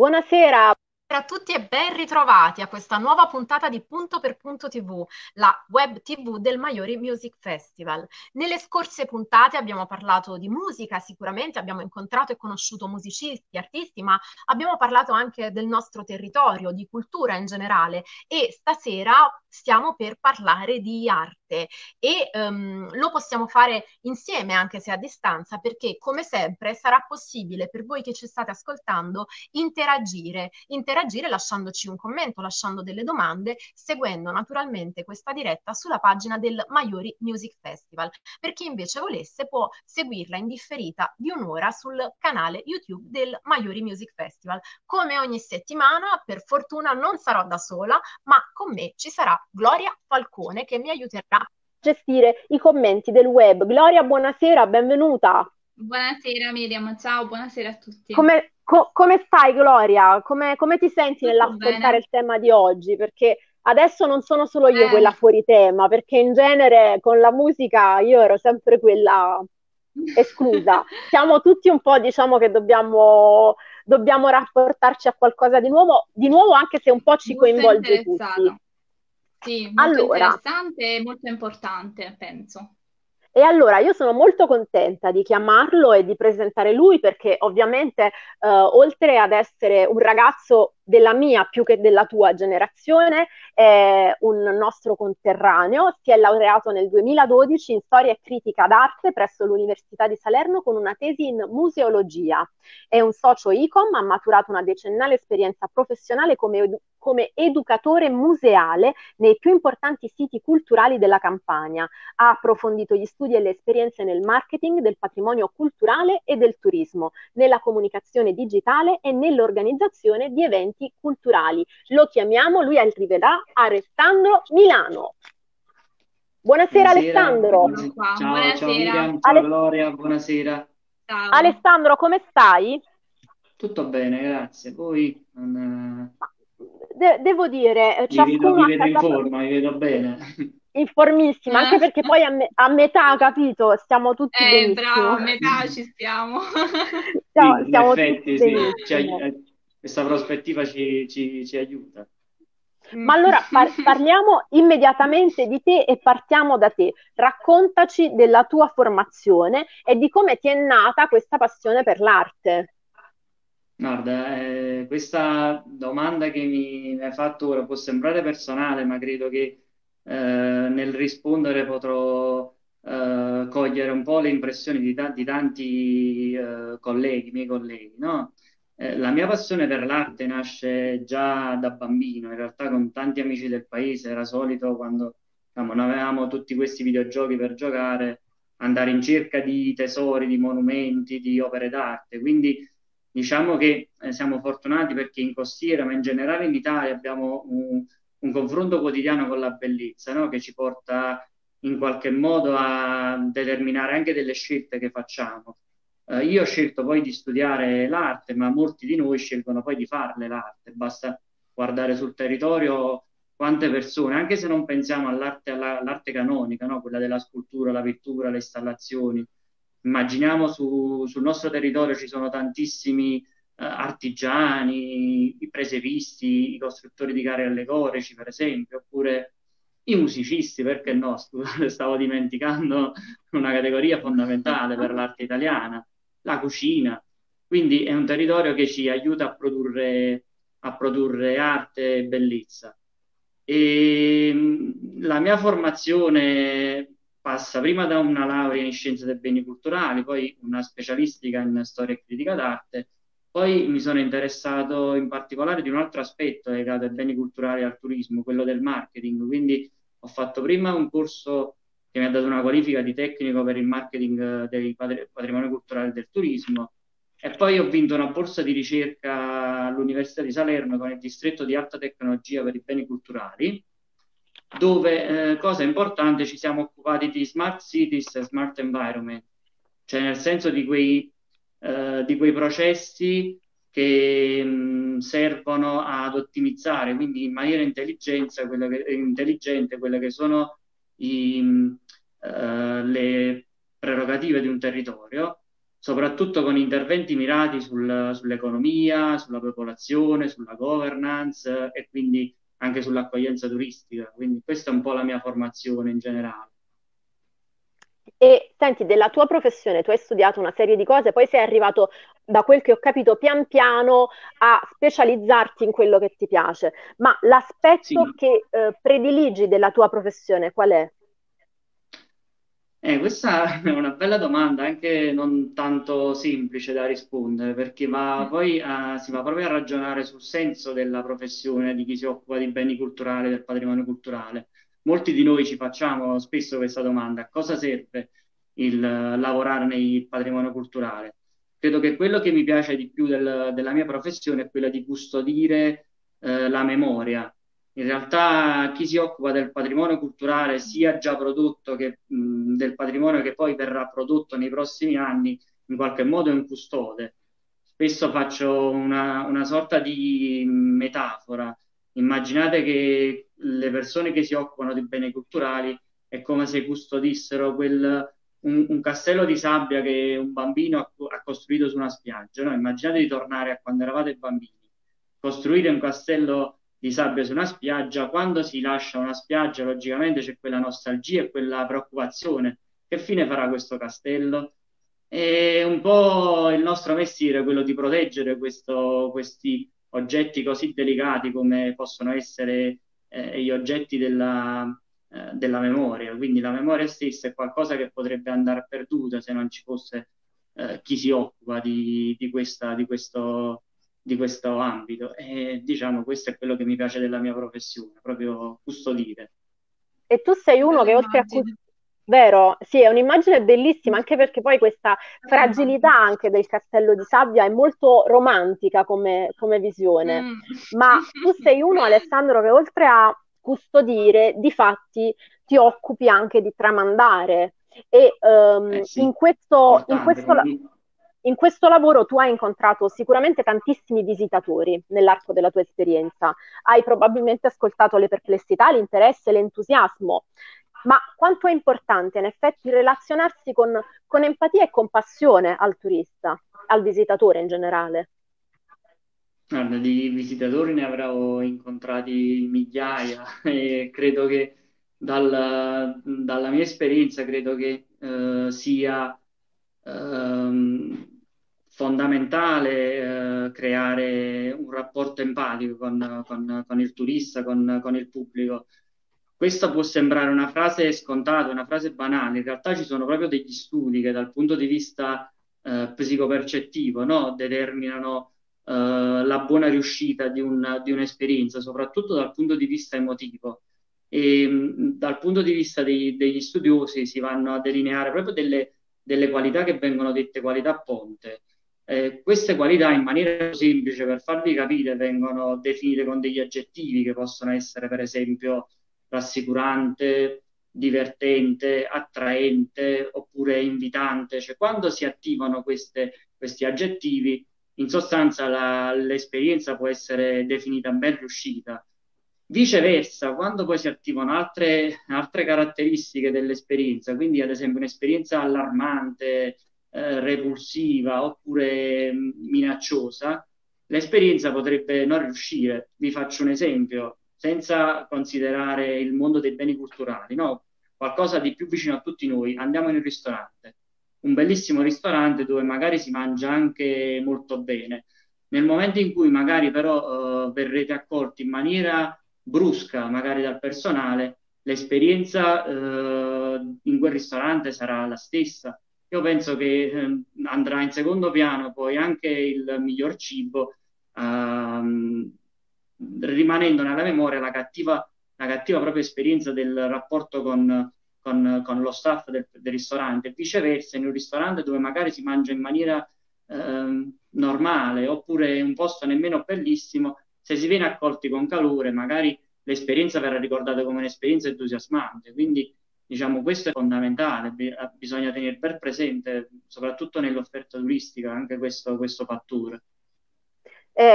Buonasera. Buonasera a tutti e ben ritrovati a questa nuova puntata di Punto per punto tv, la web tv del Maiori Music Festival. Nelle scorse puntate abbiamo parlato di musica, sicuramente abbiamo incontrato e conosciuto musicisti, artisti, ma abbiamo parlato anche del nostro territorio, di cultura in generale, e stasera stiamo per parlare di arte e lo possiamo fare insieme anche se a distanza, perché come sempre sarà possibile per voi che ci state ascoltando interagire lasciandoci un commento, lasciando delle domande, seguendo naturalmente questa diretta sulla pagina del Maiori Music Festival. Per chi invece volesse può seguirla in differita di un'ora sul canale YouTube del Maiori Music Festival. Come ogni settimana, per fortuna non sarò da sola, ma con me ci sarà Gloria Falcone, che mi aiuterà a gestire i commenti del web. Gloria, buonasera, benvenuta. Buonasera Miriam, ciao, buonasera a tutti. Come stai Gloria? Come ti senti nell'ascoltare il tema di oggi? Perché adesso non sono solo io quella fuori tema, perché in genere con la musica io ero sempre quella esclusa. Siamo tutti un po', diciamo che dobbiamo rapportarci a qualcosa di nuovo anche se un po' ci coinvolge tutti. Sì, molto interessante e molto importante, penso. E allora io sono molto contenta di chiamarlo e di presentare lui, perché ovviamente oltre ad essere un ragazzo della mia più che della tua generazione è un nostro conterraneo. Si è laureato nel 2012 in storia e critica d'arte presso l'Università di Salerno con una tesi in museologia. È un socio ICOM, ha maturato una decennale esperienza professionale come educatore museale nei più importanti siti culturali della Campania. Ha approfondito gli studi e le esperienze nel marketing del patrimonio culturale e del turismo, nella comunicazione digitale e nell'organizzazione di eventi culturali. Lo chiamiamo, lui arriverà, Alessandro Milano. Buonasera Alessandro. Buonasera. Ciao, buonasera. Ciao Miriam, ciao Gloria, buonasera. Ciao. Alessandro, come stai? Tutto bene, grazie. Voi? Devo dire, ciascuno mi vedo in forma, mi vedo bene. Informissima, anche perché poi a metà, capito, stiamo tutti benissimo. Bravo, a metà ci stiamo. Sì, stiamo effetti, tutti sì. Questa prospettiva ci aiuta. Ma allora parliamo immediatamente di te e partiamo da te. Raccontaci della tua formazione e di come ti è nata questa passione per l'arte. Guarda, questa domanda che mi hai fatto ora può sembrare personale, ma credo che nel rispondere potrò cogliere un po' le impressioni di tanti miei colleghi, no? La mia passione per l'arte nasce già da bambino, in realtà con tanti amici del paese. Era solito, quando non avevamo tutti questi videogiochi per giocare, andare in cerca di tesori, di monumenti, di opere d'arte, quindi diciamo che siamo fortunati perché in Costiera, ma in generale in Italia, abbiamo un confronto quotidiano con la bellezza, no? Che ci porta in qualche modo a determinare anche delle scelte che facciamo. Io ho scelto poi di studiare l'arte, ma molti di noi scelgono poi di farle l'arte. Basta guardare sul territorio quante persone, anche se non pensiamo all'arte canonica, no? Quella della scultura, la pittura, le installazioni. Immaginiamo sul nostro territorio ci sono tantissimi artigiani, i presepisti, i costruttori di carri allegorici per esempio, oppure i musicisti, perché no? Stavo dimenticando una categoria fondamentale per l'arte italiana, la cucina. Quindi è un territorio che ci aiuta a produrre arte e bellezza. E la mia formazione passa prima da una laurea in scienze dei beni culturali, poi una specialistica in storia e critica d'arte, poi mi sono interessato in particolare di un altro aspetto legato ai beni culturali e al turismo, quello del marketing. Quindi ho fatto prima un corso che mi ha dato una qualifica di tecnico per il marketing del patrimonio culturale del turismo, e poi ho vinto una borsa di ricerca all'Università di Salerno con il distretto di alta tecnologia per i beni culturali, dove, cosa importante, ci siamo occupati di smart cities e smart environment, cioè nel senso di quei processi che servono ad ottimizzare, quindi in maniera intelligente, quelle che sono le prerogative di un territorio, soprattutto con interventi mirati sull'economia, sulla popolazione, sulla governance e quindi anche sull'accoglienza turistica. Quindi questa è un po' la mia formazione in generale. E senti, della tua professione, tu hai studiato una serie di cose, poi sei arrivato, da quel che ho capito, pian piano a specializzarti in quello che ti piace, ma l'aspetto sì, che prediligi della tua professione qual è? Questa è una bella domanda, anche non tanto semplice da rispondere, perché si va proprio a ragionare sul senso della professione di chi si occupa di beni culturali, del patrimonio culturale. Molti di noi ci facciamo spesso questa domanda: a cosa serve il lavorare nel patrimonio culturale? Credo che quello che mi piace di più della mia professione è quella di custodire la memoria. In realtà chi si occupa del patrimonio culturale, sia già prodotto che del patrimonio che poi verrà prodotto nei prossimi anni, in qualche modo è un custode. Spesso faccio una sorta di metafora. Immaginate che le persone che si occupano di beni culturali è come se custodissero un castello di sabbia che un bambino ha costruito su una spiaggia, no? Immaginate di tornare a quando eravate bambini, costruire un castello di sabbia su una spiaggia. Quando si lascia una spiaggia, logicamente c'è quella nostalgia e quella preoccupazione: che fine farà questo castello? È un po' il nostro mestiere quello di proteggere questi oggetti così delicati come possono essere gli oggetti della memoria. Quindi la memoria stessa è qualcosa che potrebbe andare perduta se non ci fosse chi si occupa di questo ambito, e diciamo questo è quello che mi piace della mia professione, proprio custodire. E tu sei uno che oltre a vero, sì, è un'immagine bellissima, anche perché poi questa fragilità anche del castello di sabbia è molto romantica come visione, ma tu sei uno, Alessandro, che oltre a custodire, di fatti ti occupi anche di tramandare, e sì, in questo lavoro tu hai incontrato sicuramente tantissimi visitatori nell'arco della tua esperienza, hai probabilmente ascoltato le perplessità, l'interesse, l'entusiasmo, ma quanto è importante in effetti relazionarsi con empatia e compassione al turista, al visitatore in generale? Guarda, di visitatori ne avrò incontrati migliaia e credo che dalla mia esperienza credo che sia fondamentale creare un rapporto empatico con il turista, con il pubblico. Questa può sembrare una frase scontata, una frase banale, in realtà ci sono proprio degli studi che dal punto di vista psicopercettivo, no, determinano la buona riuscita di un'esperienza, soprattutto dal punto di vista emotivo. E dal punto di vista degli studiosi si vanno a delineare proprio delle qualità che vengono dette qualità ponte. Queste qualità, in maniera semplice per farvi capire, vengono definite con degli aggettivi che possono essere per esempio rassicurante, divertente, attraente oppure invitante. Cioè, quando si attivano questi aggettivi, in sostanza l'esperienza può essere definita ben riuscita. Viceversa, quando poi si attivano altre caratteristiche dell'esperienza, quindi ad esempio un'esperienza allarmante, repulsiva oppure minacciosa, l'esperienza potrebbe non riuscire. Vi faccio un esempio, senza considerare il mondo dei beni culturali, no? Qualcosa di più vicino a tutti noi: andiamo in un ristorante, un bellissimo ristorante dove magari si mangia anche molto bene. Nel momento in cui magari però verrete accolti in maniera brusca magari dal personale, l'esperienza in quel ristorante sarà la stessa. Io penso che andrà in secondo piano poi anche il miglior cibo, rimanendo nella memoria la cattiva propria esperienza del rapporto con lo staff del ristorante. Viceversa, in un ristorante dove magari si mangia in maniera normale oppure un posto nemmeno bellissimo, se si viene accolti con calore, magari l'esperienza verrà ricordata come un'esperienza entusiasmante. Quindi diciamo questo è fondamentale, bisogna tenere ben presente, soprattutto nell'offerta turistica, anche questo fattore.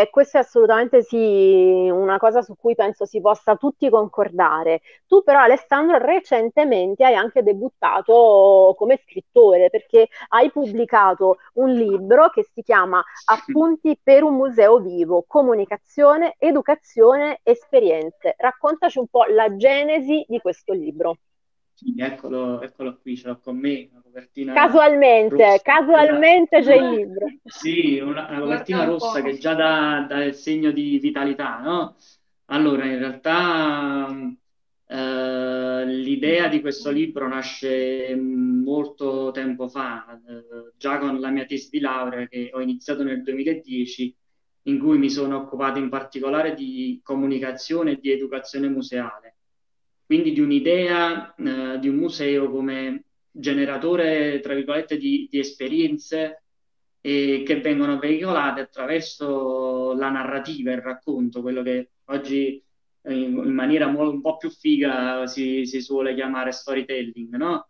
Questo è assolutamente sì, una cosa su cui penso si possa tutti concordare. Tu però, Alessandro, recentemente hai anche debuttato come scrittore, perché hai pubblicato un libro che si chiama Appunti per un Museo vivo: Comunicazione, educazione, esperienze. Raccontaci un po' la genesi di questo libro. Sì, eccolo qui, ce l'ho con me, una copertina rossa. Casualmente c'è il libro. Sì, una copertina rossa che già dà il segno di vitalità, no? Allora, in realtà l'idea di questo libro nasce molto tempo fa, già con la mia tesi di laurea che ho iniziato nel 2010, in cui mi sono occupato in particolare di comunicazione e di educazione museale. Quindi di un'idea di un museo come generatore, tra virgolette, di esperienze che vengono veicolate attraverso la narrativa, il racconto, quello che oggi in maniera un po' più figa si suole chiamare storytelling, no?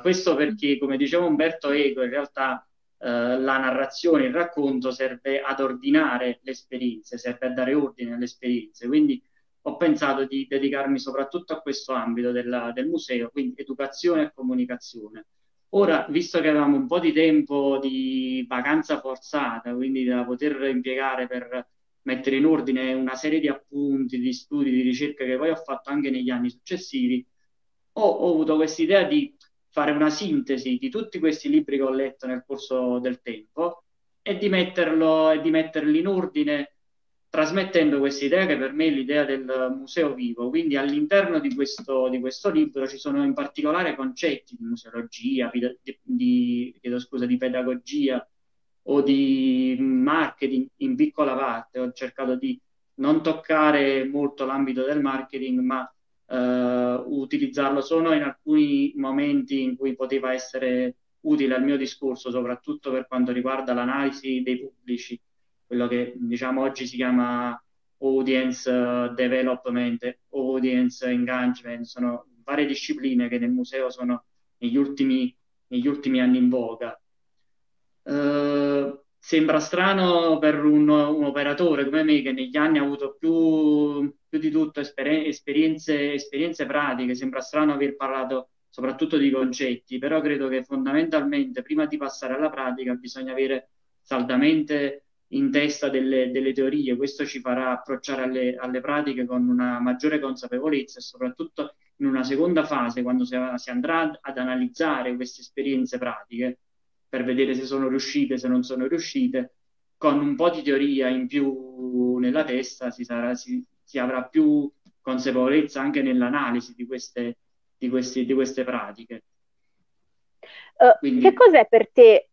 Questo perché, come diceva Umberto Eco, in realtà la narrazione, il racconto serve ad ordinare le esperienze, serve a dare ordine alle esperienze, quindi ho pensato di dedicarmi soprattutto a questo ambito del museo, quindi educazione e comunicazione. Ora, visto che avevamo un po' di tempo di vacanza forzata, quindi da poter impiegare per mettere in ordine una serie di appunti, di studi, di ricerche che poi ho fatto anche negli anni successivi, ho avuto questa idea di fare una sintesi di tutti questi libri che ho letto nel corso del tempo e di metterli in ordine, trasmettendo questa idea che per me è l'idea del museo vivo. Quindi all'interno di questo libro ci sono in particolare concetti di museologia, di pedagogia o di marketing in piccola parte. Ho cercato di non toccare molto l'ambito del marketing, ma utilizzarlo solo in alcuni momenti in cui poteva essere utile al mio discorso, soprattutto per quanto riguarda l'analisi dei pubblici, quello che diciamo oggi si chiama audience development, audience engagement. Sono varie discipline che nel museo sono negli ultimi anni in voga. Sembra strano per un operatore come me, che negli anni ha avuto più di tutto esperienze pratiche, sembra strano aver parlato soprattutto di concetti, però credo che fondamentalmente prima di passare alla pratica bisogna avere saldamente in testa delle teorie. Questo ci farà approcciare alle pratiche con una maggiore consapevolezza e soprattutto in una seconda fase, quando si andrà ad analizzare queste esperienze pratiche per vedere se sono riuscite, se non sono riuscite, con un po' di teoria in più nella testa si avrà più consapevolezza anche nell'analisi di queste pratiche. Quindi, che cos'è per te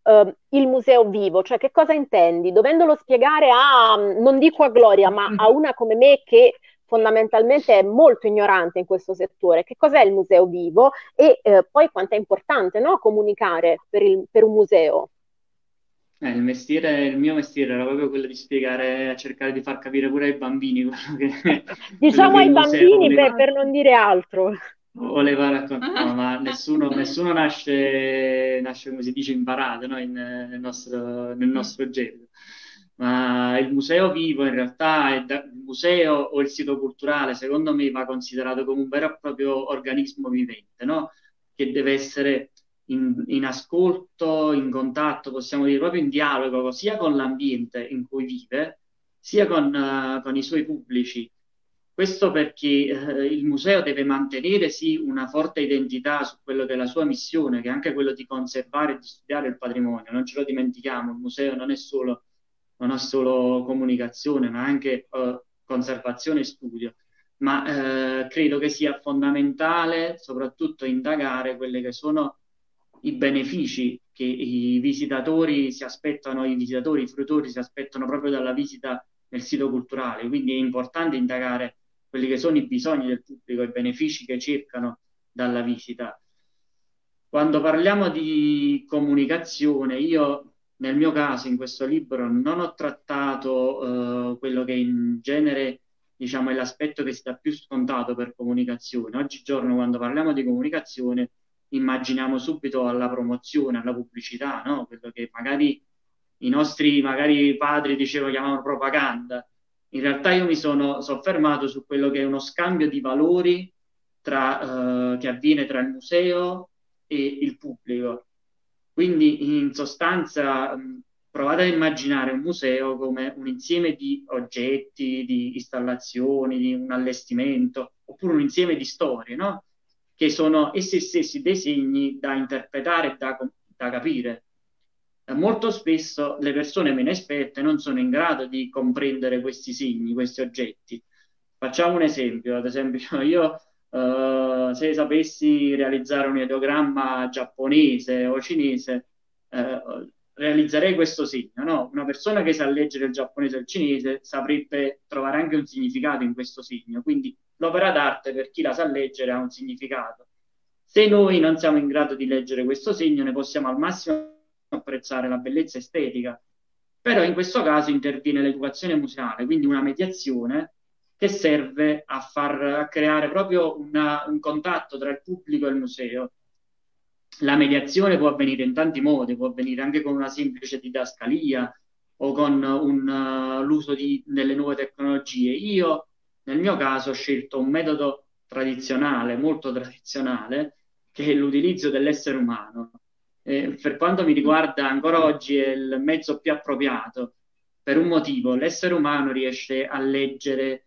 il museo vivo? Cioè, che cosa intendi? Dovendolo spiegare a, non dico a Gloria, ma a una come me che fondamentalmente è molto ignorante in questo settore, che cos'è il museo vivo e poi quanto è importante, no, comunicare per un museo? Il mio mestiere era proprio quello di spiegare, cercare di far capire pure ai bambini quello che... Diciamo ai bambini per non dire altro. Voleva raccontare, no, ma nessuno nasce, come si dice, imparato, no? nel nostro genere. Ma il museo vivo in realtà il museo o il sito culturale, secondo me, va considerato come un vero e proprio organismo vivente, no? Che deve essere in ascolto, in contatto, possiamo dire proprio in dialogo, sia con l'ambiente in cui vive, sia con i suoi pubblici. Questo perché il museo deve mantenere sì una forte identità su quello che è la sua missione, che è anche quello di conservare e di studiare il patrimonio. Non ce lo dimentichiamo, il museo non è solo comunicazione, ma anche conservazione e studio. Ma credo che sia fondamentale soprattutto indagare quelli che sono i benefici che i fruitori si aspettano proprio dalla visita nel sito culturale. Quindi è importante indagare quelli che sono i bisogni del pubblico, i benefici che cercano dalla visita. Quando parliamo di comunicazione, io nel mio caso in questo libro non ho trattato quello che in genere, diciamo, è l'aspetto che si dà più scontato per comunicazione. Oggigiorno, quando parliamo di comunicazione, immaginiamo subito alla promozione, alla pubblicità, no? Quello che magari i nostri magari padri chiamavano propaganda. In realtà io mi sono soffermato su quello che è uno scambio di valori tra, che avviene tra il museo e il pubblico. Quindi in sostanza provate a immaginare un museo come un insieme di oggetti, di installazioni, di un allestimento, oppure un insieme di storie, no? Che sono essi stessi dei segni da interpretare e da capire. Molto spesso le persone meno esperte non sono in grado di comprendere questi segni, questi oggetti. Facciamo un esempio, ad esempio io se sapessi realizzare un ideogramma giapponese o cinese realizzerei questo segno, no? Una persona che sa leggere il giapponese e il cinese saprebbe trovare anche un significato in questo segno, quindi l'opera d'arte per chi la sa leggere ha un significato. Se noi non siamo in grado di leggere questo segno ne possiamo al massimo apprezzare la bellezza estetica, però in questo caso interviene l'educazione museale, quindi una mediazione che serve a creare proprio un contatto tra il pubblico e il museo. La mediazione può avvenire in tanti modi, può avvenire anche con una semplice didascalia o con l'uso delle nuove tecnologie. Io nel mio caso ho scelto un metodo tradizionale, molto tradizionale, che è l'utilizzo dell'essere umano. Per quanto mi riguarda ancora oggi è il mezzo più appropriato per un motivo: l'essere umano riesce a leggere,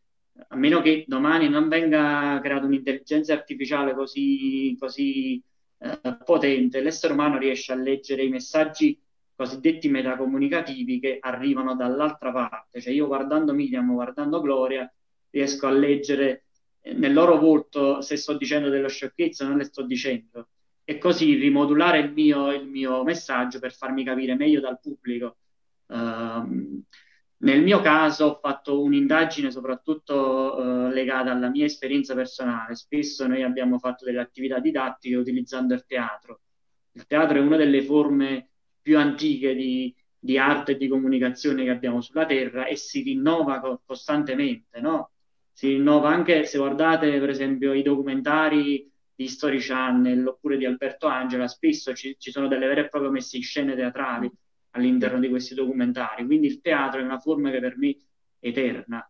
a meno che domani non venga creata un'intelligenza artificiale così potente, l'essere umano riesce a leggere i messaggi cosiddetti metacomunicativi che arrivano dall'altra parte. Cioè io guardando Miriam, guardando Gloria, riesco a leggere nel loro volto se sto dicendo della sciocchezza o non le sto dicendo, e così rimodulare il mio messaggio per farmi capire meglio dal pubblico. Nel mio caso ho fatto un'indagine soprattutto legata alla mia esperienza personale. Spesso noi abbiamo fatto delle attività didattiche utilizzando il teatro. Il teatro è una delle forme più antiche di arte e di comunicazione che abbiamo sulla Terra e si rinnova costantemente, no? Si rinnova anche se guardate per esempio i documentari di Story Channel oppure di Alberto Angela, spesso ci sono delle vere e proprie messe in scene teatrali all'interno di questi documentari, quindi il teatro è una forma che per me è eterna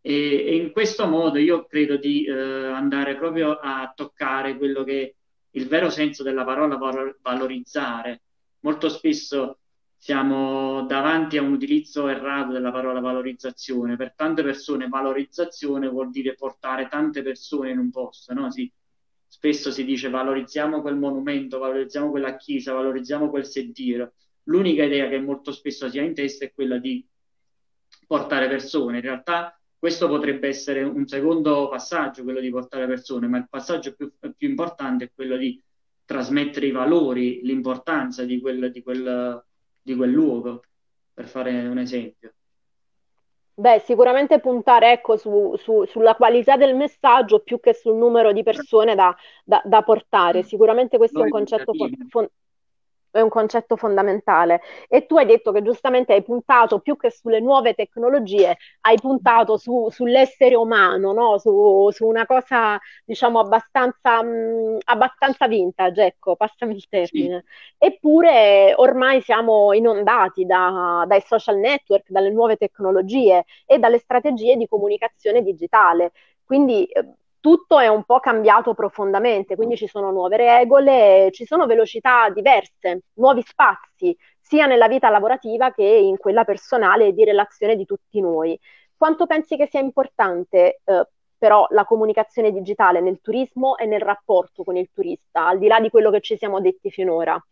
e in questo modo io credo di andare proprio a toccare quello che è il vero senso della parola valorizzare. Molto spesso siamo davanti a un utilizzo errato della parola valorizzazione. Per tante persone valorizzazione vuol dire portare tante persone in un posto, no? Sì. Spesso si dice valorizziamo quel monumento, valorizziamo quella chiesa, valorizziamo quel sentiero. L'unica idea che molto spesso si ha in testa è quella di portare persone. In realtà questo potrebbe essere un secondo passaggio, quello di portare persone, ma il passaggio più importante è quello di trasmettere i valori, l'importanza di quel luogo, per fare un esempio. Beh, sicuramente puntare, ecco, sulla qualità del messaggio più che sul numero di persone da portare. Sicuramente questo è un concetto fondamentale. E tu hai detto che giustamente hai puntato più che sulle nuove tecnologie, hai puntato sull'essere umano, no? Su una cosa diciamo abbastanza vintage, ecco, passami il termine. Sì. Eppure ormai siamo inondati dai social network, dalle nuove tecnologie e dalle strategie di comunicazione digitale. Quindi tutto è un po' cambiato profondamente, quindi ci sono nuove regole, ci sono velocità diverse, nuovi spazi, sia nella vita lavorativa che in quella personale e di relazione di tutti noi. Quanto pensi che sia importante però la comunicazione digitale nel turismo e nel rapporto con il turista, al di là di quello che ci siamo detti finora?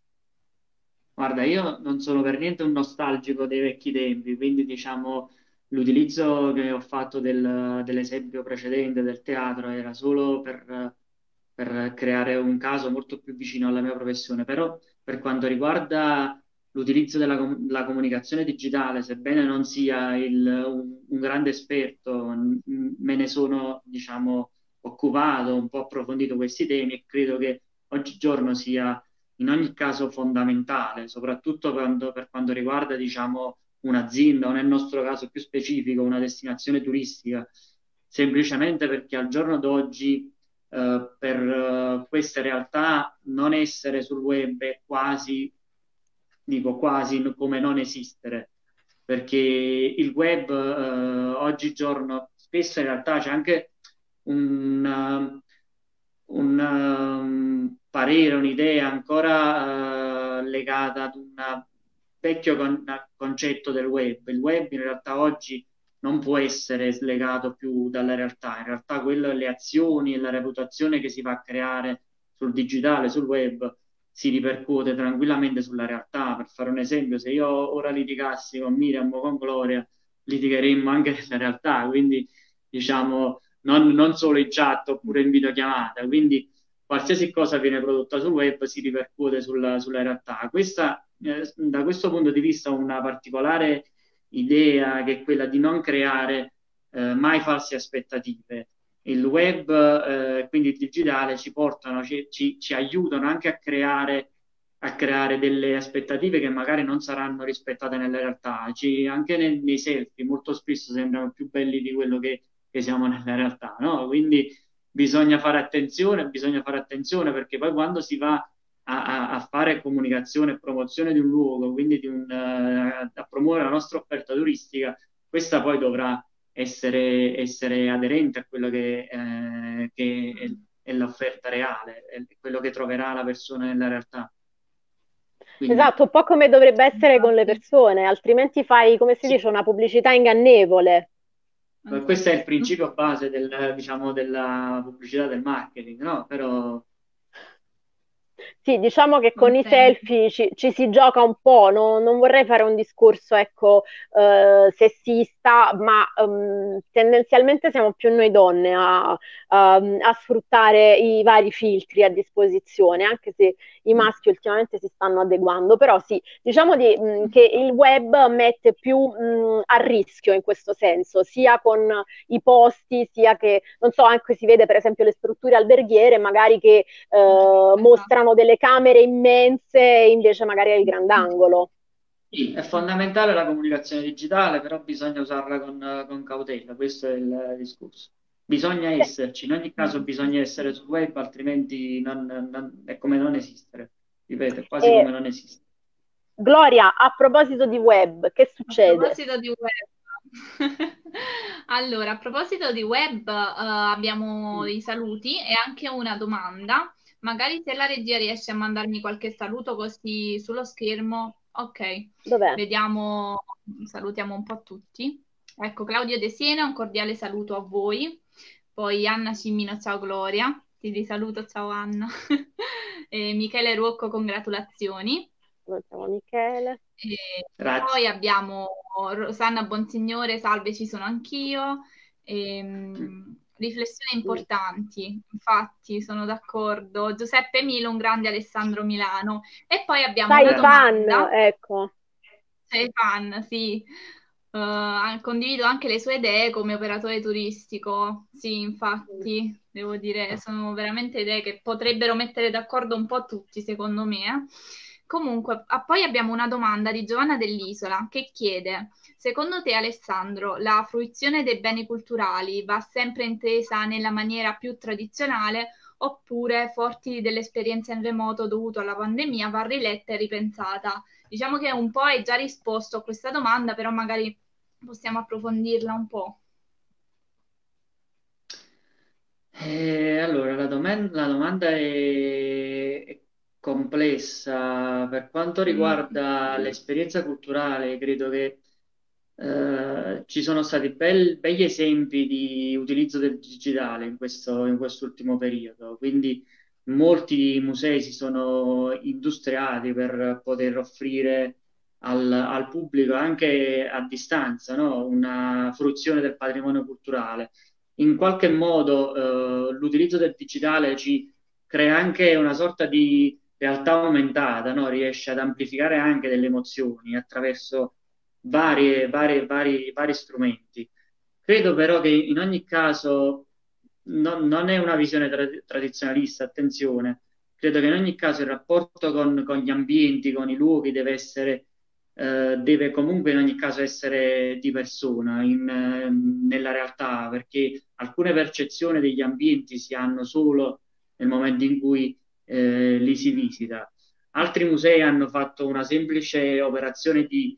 Guarda, io non sono per niente un nostalgico dei vecchi tempi, quindi diciamo l'utilizzo che ho fatto dell'esempio precedente del teatro era solo per creare un caso molto più vicino alla mia professione. Però per quanto riguarda l'utilizzo della comunicazione digitale, sebbene non sia un grande esperto, me ne sono occupato, un po' approfondito questi temi e credo che oggigiorno sia in ogni caso fondamentale, soprattutto per quanto riguarda un'azienda, o nel nostro caso più specifico una destinazione turistica, semplicemente perché al giorno d'oggi per queste realtà non essere sul web è quasi dico quasi come non esistere, perché il web oggigiorno spesso in realtà c'è anche un parere, un'idea ancora legata ad un vecchio concetto del web. Il web in realtà oggi non può essere slegato più dalla realtà. In realtà le azioni e la reputazione che si va a creare sul digitale, sul web, si ripercuote tranquillamente sulla realtà. Per fare un esempio, se io ora litigassi con Miriam o con Gloria, litigheremmo anche nella realtà, quindi diciamo non solo in chat oppure in videochiamata. Quindi qualsiasi cosa viene prodotta sul web si ripercuote sulla realtà. Questa, da questo punto di vista, una particolare idea che è quella di non creare mai false aspettative. Il web, quindi il digitale, ci portano, ci aiutano anche a creare delle aspettative che magari non saranno rispettate nella realtà. Anche nei selfie molto spesso sembrano più belli di quello che siamo nella realtà, no? Quindi bisogna fare attenzione, perché poi quando si va a fare comunicazione e promozione di un luogo, quindi a promuovere la nostra offerta turistica, questa poi dovrà essere aderente a quello che è l'offerta reale, è quello che troverà la persona nella realtà. Quindi... Esatto, un po' come dovrebbe essere con le persone, altrimenti fai, come si dice, una pubblicità ingannevole. Questo è il principio base della pubblicità, del marketing, no? Però... Sì, diciamo che con i selfie ci si gioca un po', non vorrei fare un discorso, ecco, sessista, ma tendenzialmente siamo più noi donne a sfruttare i vari filtri a disposizione, anche se i maschi ultimamente si stanno adeguando, però sì, diciamo che il web mette più a rischio in questo senso, sia con i posti, sia che, non so, anche si vede per esempio le strutture alberghiere, magari che mostrano delle camere immense invece magari al grandangolo. Sì, è fondamentale la comunicazione digitale, però bisogna usarla con cautela, questo è il discorso. Bisogna esserci, in ogni caso bisogna essere sul web, altrimenti è come non esistere, ripeto, è quasi come non esistere. Gloria, a proposito di web, che succede? A proposito di web, allora, a proposito di web abbiamo i saluti e anche una domanda. Magari se la regia riesce a mandarmi qualche saluto così sullo schermo. Ok, dov'è? Vediamo, salutiamo un po' tutti. Ecco, Claudio De Siena, un cordiale saluto a voi. Poi Anna Cimino, ciao Gloria, ti risaluto, ciao Anna. E Michele Ruocco, congratulazioni. Ciao Michele. E poi abbiamo Rosanna Bonsignore, salve, ci sono anch'io. Riflessioni importanti, infatti sono d'accordo. Giuseppe Milo, un grande Alessandro Milano. E poi abbiamo una domanda. Fan, ecco. Sei fan, sì. Condivido anche le sue idee come operatore turistico. Sì, infatti, devo dire, sono veramente idee che potrebbero mettere d'accordo un po' tutti, secondo me. Comunque, poi abbiamo una domanda di Giovanna dell'Isola che chiede: secondo te, Alessandro, la fruizione dei beni culturali va sempre intesa nella maniera più tradizionale, oppure, forti dell'esperienza in remoto dovuto alla pandemia, va riletta e ripensata? Diciamo che un po' hai già risposto a questa domanda, però magari possiamo approfondirla un po'. Allora, la domanda è complessa. Per quanto riguarda l'esperienza culturale, credo che ci sono stati begli esempi di utilizzo del digitale in quest'ultimo periodo, quindi molti musei si sono industriati per poter offrire al pubblico, anche a distanza, no? Una fruizione del patrimonio culturale. In qualche modo l'utilizzo del digitale ci crea anche una sorta di realtà aumentata, no? Riesce ad amplificare anche delle emozioni attraverso vari strumenti. Credo però che in ogni caso non è una visione tradizionalista, attenzione. Credo che in ogni caso il rapporto con gli ambienti, con i luoghi deve comunque in ogni caso essere di persona, nella realtà, perché alcune percezioni degli ambienti si hanno solo nel momento in cui li si visita. Altri musei hanno fatto una semplice operazione di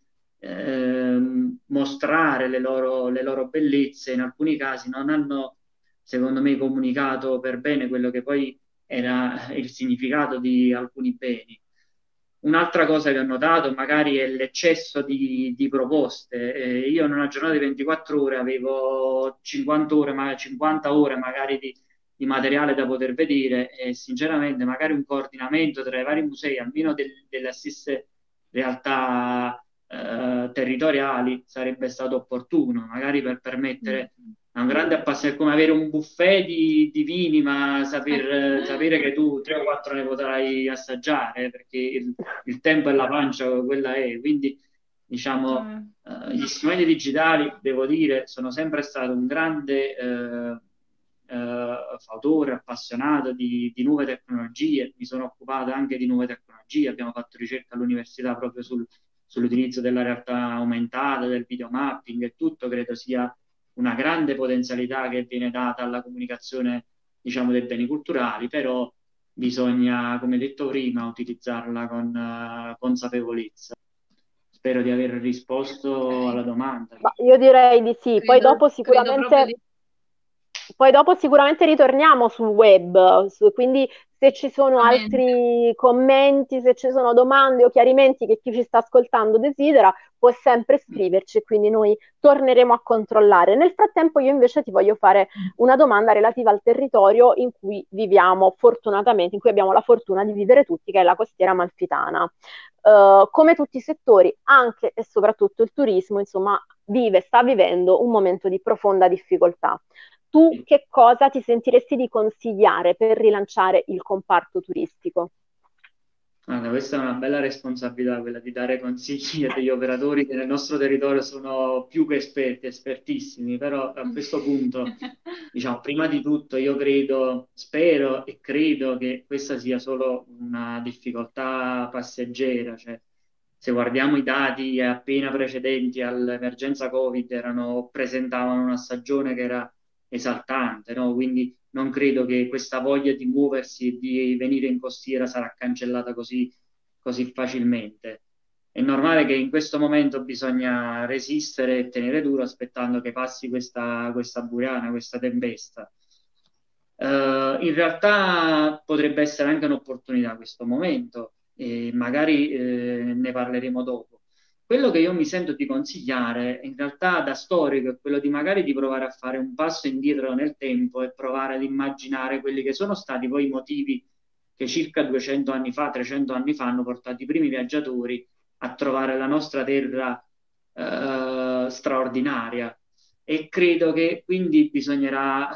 mostrare le loro bellezze, in alcuni casi non hanno, secondo me, comunicato per bene quello che poi era il significato di alcuni beni. Un'altra cosa che ho notato magari è l'eccesso di proposte. Io in una giornata di 24 ore avevo 50 ore magari di materiale da poter vedere, e sinceramente magari un coordinamento tra i vari musei, almeno delle stesse realtà territoriali, sarebbe stato opportuno, magari per permettere a un grande appassionato, come avere un buffet di vini, ma sapere che tu 3 o 4 ne potrai assaggiare, perché il tempo e la pancia quella è. Quindi diciamo gli strumenti digitali, devo dire, sono sempre stato un grande fautore, appassionato di nuove tecnologie. Mi sono occupato anche di nuove tecnologie, abbiamo fatto ricerca all'università proprio sull'utilizzo della realtà aumentata, del video mapping e tutto. Credo sia una grande potenzialità che viene data alla comunicazione, diciamo, dei beni culturali, però bisogna, come detto prima, utilizzarla con consapevolezza. Spero di aver risposto alla domanda. Ma io direi di sì, poi dopo sicuramente ritorniamo sul web, quindi se ci sono altri commenti, se ci sono domande o chiarimenti che chi ci sta ascoltando desidera, può sempre scriverci, quindi noi torneremo a controllare. Nel frattempo io invece ti voglio fare una domanda relativa al territorio in cui viviamo, fortunatamente, in cui abbiamo la fortuna di vivere tutti, che è la Costiera Amalfitana. Come tutti i settori, anche e soprattutto il turismo, insomma, sta vivendo un momento di profonda difficoltà. Tu che cosa ti sentiresti di consigliare per rilanciare il comparto turistico? Allora, questa è una bella responsabilità, quella di dare consigli a degli operatori che nel nostro territorio sono più che esperti, espertissimi, però a questo punto, diciamo, prima di tutto io credo che questa sia solo una difficoltà passeggera, cioè se guardiamo i dati appena precedenti all'emergenza Covid presentavano una stagione che era esaltante, no? Quindi non credo che questa voglia di muoversi e di venire in costiera sarà cancellata così facilmente. È normale che in questo momento bisogna resistere e tenere duro, aspettando che passi questa buriana, questa tempesta. In realtà potrebbe essere anche un'opportunità questo momento, e magari ne parleremo dopo. Quello che io mi sento di consigliare, in realtà da storico, è quello di magari di provare a fare un passo indietro nel tempo e provare ad immaginare quelli che sono stati poi i motivi che circa 200 anni fa, 300 anni fa hanno portato i primi viaggiatori a trovare la nostra terra straordinaria. E credo che quindi bisognerà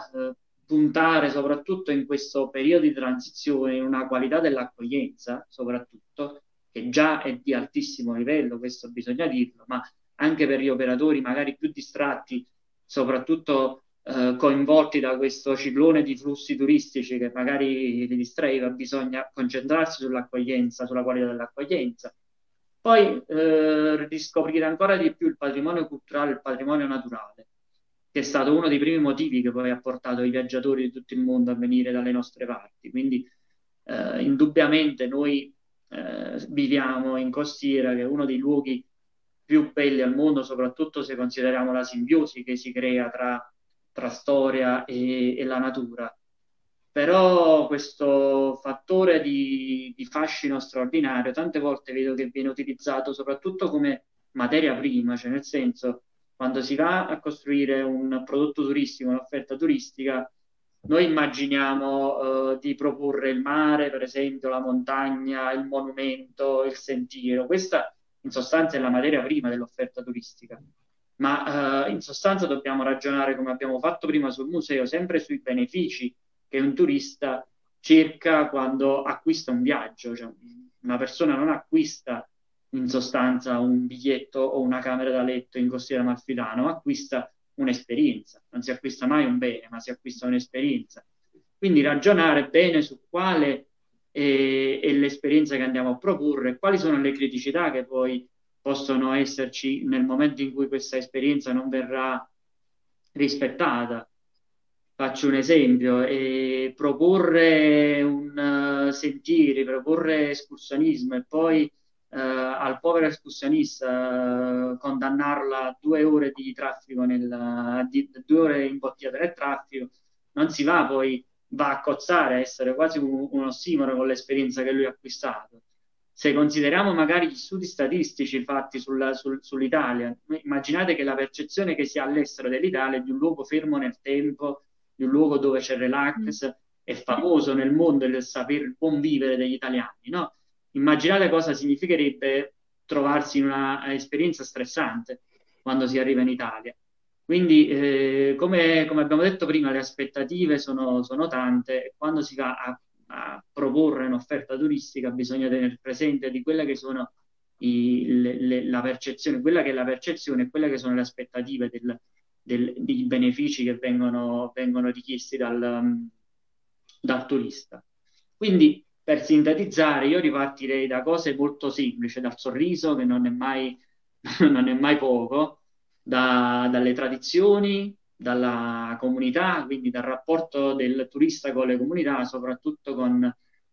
puntare soprattutto in questo periodo di transizione in una qualità dell'accoglienza, soprattutto, che già è di altissimo livello, questo bisogna dirlo, ma anche per gli operatori magari più distratti, soprattutto coinvolti da questo ciclone di flussi turistici che magari li distraeva, bisogna concentrarsi sull'accoglienza, sulla qualità dell'accoglienza. Poi riscoprire ancora di più il patrimonio culturale, il patrimonio naturale, che è stato uno dei primi motivi che poi ha portato i viaggiatori di tutto il mondo a venire dalle nostre parti. Quindi indubbiamente noi viviamo in costiera, che è uno dei luoghi più belli al mondo, soprattutto se consideriamo la simbiosi che si crea tra storia e la natura. Però questo fattore di fascino straordinario tante volte vedo che viene utilizzato soprattutto come materia prima, cioè nel senso, quando si va a costruire un prodotto turistico, un'offerta turistica, noi immaginiamo di proporre il mare, per esempio, la montagna, il monumento, il sentiero. Questa in sostanza è la materia prima dell'offerta turistica, ma in sostanza dobbiamo ragionare, come abbiamo fatto prima sul museo, sempre sui benefici che un turista cerca quando acquista un viaggio. Cioè, una persona non acquista in sostanza un biglietto o una camera da letto in Costiera Amalfitana, ma acquista un'esperienza. Non si acquista mai un bene, ma si acquista un'esperienza. Quindi ragionare bene su quale è l'esperienza che andiamo a proporre, quali sono le criticità che poi possono esserci nel momento in cui questa esperienza non verrà rispettata. Faccio un esempio, proporre un sentieri, proporre escursionismo e poi al povero escursionista condannarla a 2 ore di traffico, 2 ore imbottiata nel traffico, non si va poi, va a cozzare, a essere quasi un ossimoro con l'esperienza che lui ha acquistato. Se consideriamo magari gli studi statistici fatti sull'Italia, immaginate che la percezione che si ha all'estero dell'Italia è di un luogo fermo nel tempo, di un luogo dove c'è relax, è famoso nel mondo del saper buon vivere degli italiani, no? Immaginate cosa significherebbe trovarsi in una esperienza stressante quando si arriva in Italia. Quindi, come abbiamo detto prima, le aspettative sono tante e quando si va a proporre un'offerta turistica bisogna tenere presente di quella che sono la percezione, quella che è la percezione e quella che sono le aspettative dei benefici che vengono richiesti dal turista. Quindi, per sintetizzare, io ripartirei da cose molto semplici, dal sorriso, che non è mai poco, dalle tradizioni, dalla comunità, quindi dal rapporto del turista con le comunità, soprattutto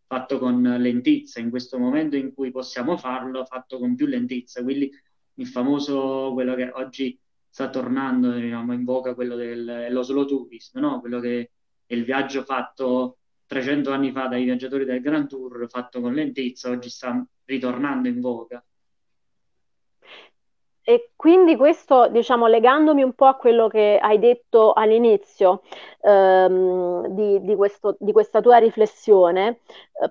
fatto con lentezza, in questo momento in cui possiamo farlo, fatto con più lentezza, quindi il famoso, quello che oggi sta tornando, diciamo, in voga, quello dello slow tourism, no? Quello che è il viaggio fatto 300 anni fa dai viaggiatori del Grand Tour, fatto con lentezza, oggi sta ritornando in voga. E quindi questo, diciamo, legandomi un po' a quello che hai detto all'inizio di questa tua riflessione,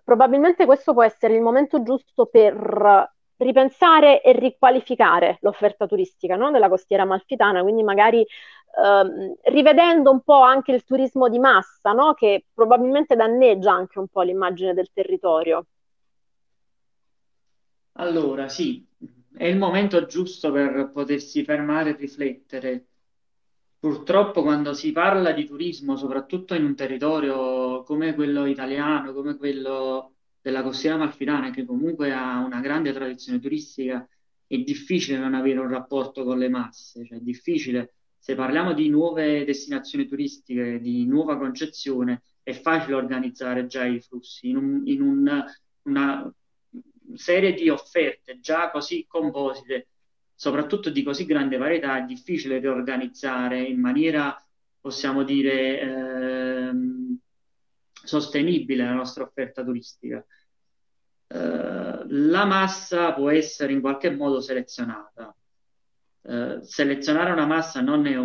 probabilmente questo può essere il momento giusto per ripensare e riqualificare l'offerta turistica, no? Della Costiera Amalfitana, quindi magari rivedendo un po' anche il turismo di massa, no? Che probabilmente danneggia anche un po' l'immagine del territorio. Allora, sì. È il momento giusto per potersi fermare e riflettere. Purtroppo quando si parla di turismo, soprattutto in un territorio come quello italiano, come quello della Costiera Amalfitana, che comunque ha una grande tradizione turistica, è difficile non avere un rapporto con le masse, cioè è difficile. Se parliamo di nuove destinazioni turistiche, di nuova concezione, è facile organizzare già i flussi in una serie di offerte già così composite, soprattutto di così grande varietà, è difficile riorganizzare in maniera, possiamo dire, sostenibile la nostra offerta turistica. La massa può essere in qualche modo selezionata. Selezionare una massa non è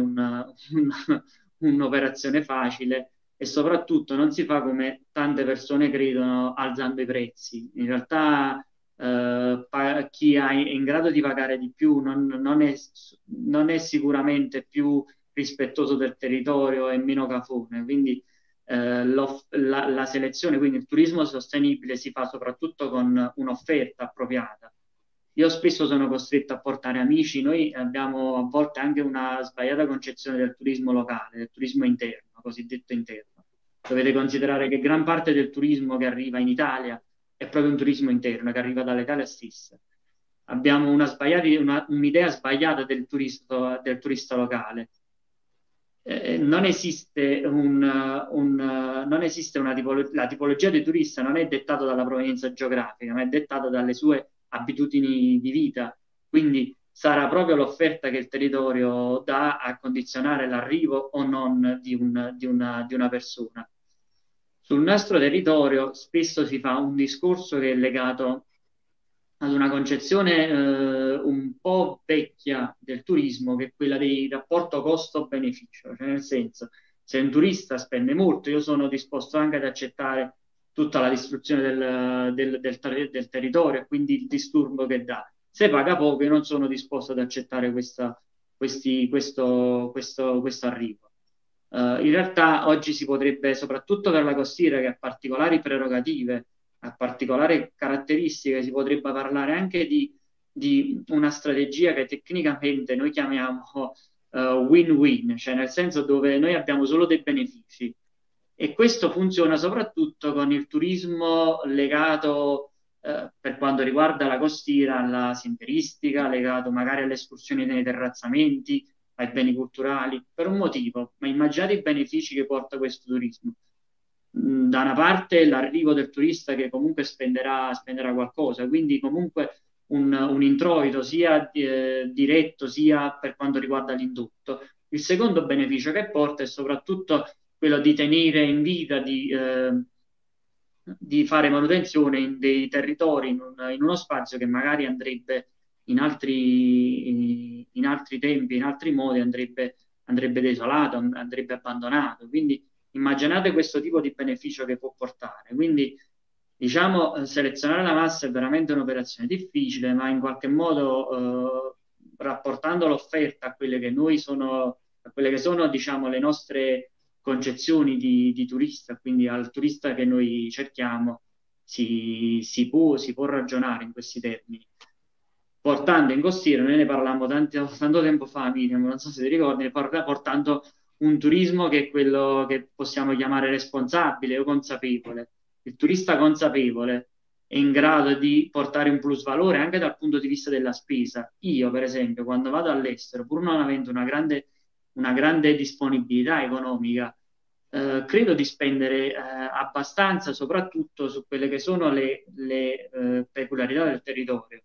un'operazione facile, e soprattutto non si fa come tante persone credono, alzando i prezzi. In realtà chi è in grado di pagare di più non è sicuramente più rispettoso del territorio e meno cafone, quindi la selezione, quindi il turismo sostenibile si fa soprattutto con un'offerta appropriata. Io spesso sono costretto a portare amici, noi abbiamo a volte anche una sbagliata concezione del turismo locale, del turismo interno, cosiddetto interno. Dovete considerare che gran parte del turismo che arriva in Italia è proprio un turismo interno, che arriva dall'Italia stessa. Abbiamo un'idea sbagliata del turista locale. La tipologia di turista non è dettata dalla provenienza geografica, ma è dettata dalle sue abitudini di vita, quindi sarà proprio l'offerta che il territorio dà a condizionare l'arrivo o non di una persona. Sul nostro territorio spesso si fa un discorso che è legato ad una concezione un po' vecchia del turismo, che è quella del rapporto costo-beneficio, cioè nel senso, se un turista spende molto, io sono disposto anche ad accettare tutta la distruzione del territorio e quindi il disturbo che dà. Se paga poco, io non sono disposto ad accettare questo arrivo. In realtà oggi si potrebbe, soprattutto per la costiera che ha particolari prerogative, ha particolari caratteristiche, si potrebbe parlare anche di una strategia che tecnicamente noi chiamiamo win-win, cioè nel senso dove noi abbiamo solo dei benefici. E questo funziona soprattutto con il turismo legato, per quanto riguarda la costiera, alla semperistica, legato magari alle escursioni nei terrazzamenti, ai beni culturali, per un motivo, ma immaginate i benefici che porta questo turismo. Da una parte l'arrivo del turista che comunque spenderà qualcosa, quindi comunque un introito sia diretto sia per quanto riguarda l'indotto. Il secondo beneficio che porta è soprattutto quello di tenere in vita, di fare manutenzione in dei territori, in uno spazio che magari andrebbe in altri tempi, in altri modi andrebbe desolato, andrebbe abbandonato. Quindi immaginate questo tipo di beneficio che può portare. Quindi diciamo, selezionare la massa è veramente un'operazione difficile, ma in qualche modo rapportando l'offerta a quelle che sono diciamo le nostre concezioni di turista, quindi al turista che noi cerchiamo si può ragionare in questi termini. Portando in costiera, noi ne parlammo tanto tempo fa, Miriam, non so se ti ricordi, portando un turismo che è quello che possiamo chiamare responsabile o consapevole. Il turista consapevole è in grado di portare un plus valore anche dal punto di vista della spesa. Io, per esempio, quando vado all'estero, pur non avendo una grande disponibilità economica, credo di spendere abbastanza, soprattutto su quelle che sono le peculiarità del territorio.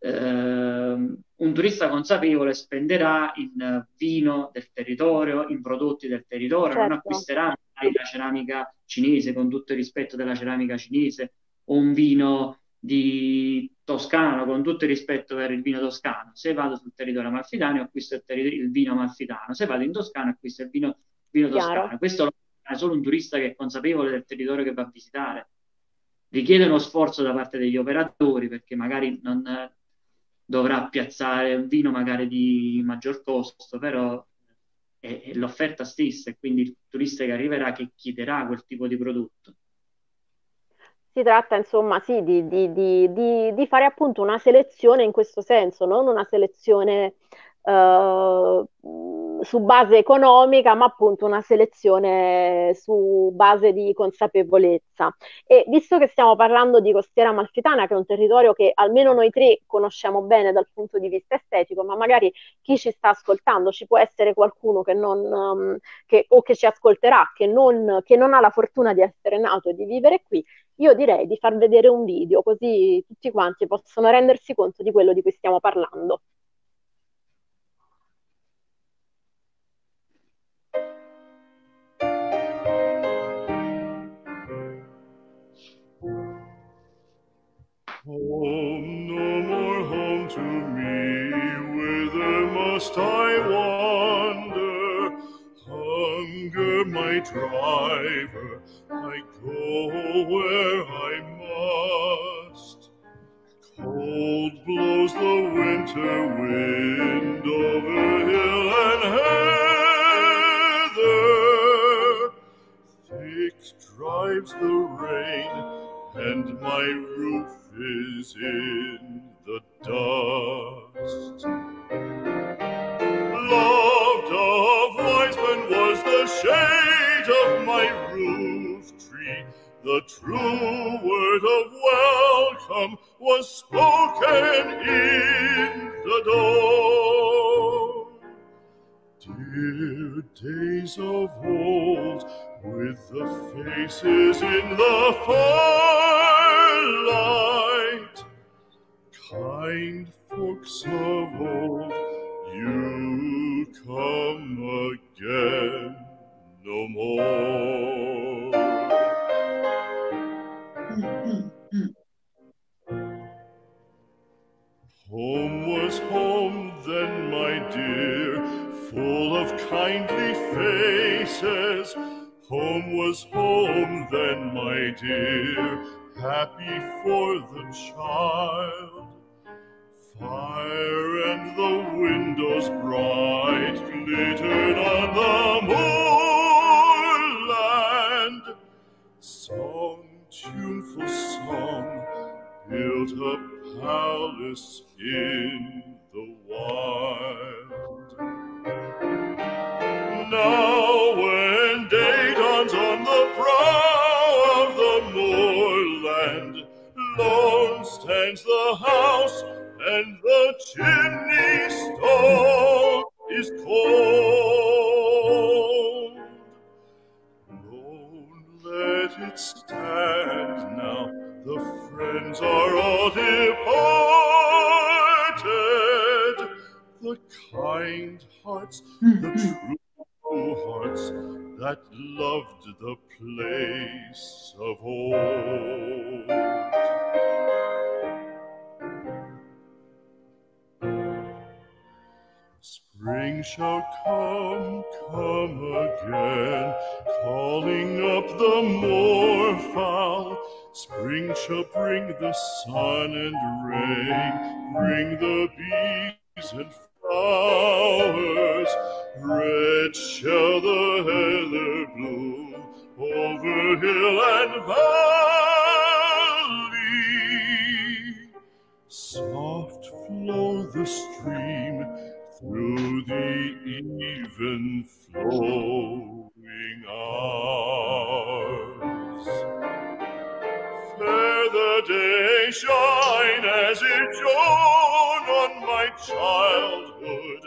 Un turista consapevole spenderà in vino del territorio, in prodotti del territorio, certo. Non acquisterà la ceramica cinese, con tutto il rispetto della ceramica cinese, o un vino di toscano, con tutto il rispetto per il vino toscano. Se vado sul territorio amalfitano acquisto il vino amalfitano, se vado in Toscana acquisto il vino toscano. Questo lo fa solo un turista che è consapevole del territorio che va a visitare. Richiede uno sforzo da parte degli operatori, perché magari non dovrà piazzare un vino magari di maggior costo, però è l'offerta stessa, e quindi il turista che arriverà, che chiederà quel tipo di prodotto. Si tratta insomma sì di fare appunto una selezione in questo senso, non una selezione su base economica, ma appunto una selezione su base di consapevolezza. E visto che stiamo parlando di Costiera Amalfitana, che è un territorio che almeno noi tre conosciamo bene dal punto di vista estetico, ma magari chi ci sta ascoltando, ci può essere qualcuno che non, o che ci ascolterà, che non ha la fortuna di essere nato e di vivere qui, io direi di far vedere un video, così tutti quanti possono rendersi conto di quello di cui stiamo parlando. Home, no more home to me, whither must I wander? Hunger my driver, I go where I must. Cold blows the winter wind over hill and heather, thick drives the rain, and my roof is in the dust. Loved of Weisman was the shade of my roof tree. The true word of welcome was spoken in the door. Dear days of old, with the faces in the firelight, kind folks of old, you come again no more. Home was home then, my dear, full of kindly faces. Home was home then, my dear, happy for the child. Fire and the windows bright glittered on the moorland. Song, tuneful song, built a palace in the wild. Now when day dawns on the brow of the moorland, lone stands the house and the chimney stall is cold. the kind hearts, the true hearts that loved the place of old. Spring shall come, come again, calling up the moorfowl. Spring shall bring the sun and rain, bring the bees and flowers. Red shall the heather bloom over hill and valley. Soft flow the stream through the even flowing hours. Fair the day shine as it shone on my childhood.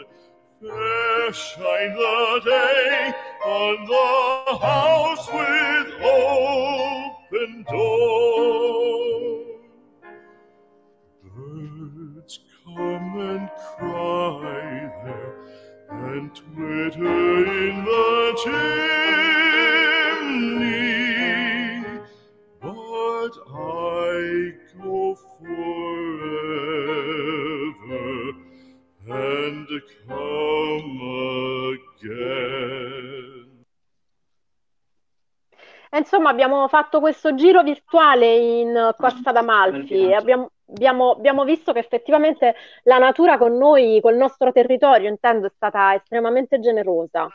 Fair shine the day on the house with open door. Birds come and cry there and twitter in the chimney. But I go forever and come again. Insomma, abbiamo fatto questo giro virtuale in Costa d'Amalfi e abbiamo visto che effettivamente la natura con noi, col nostro territorio, intendo, è stata estremamente generosa.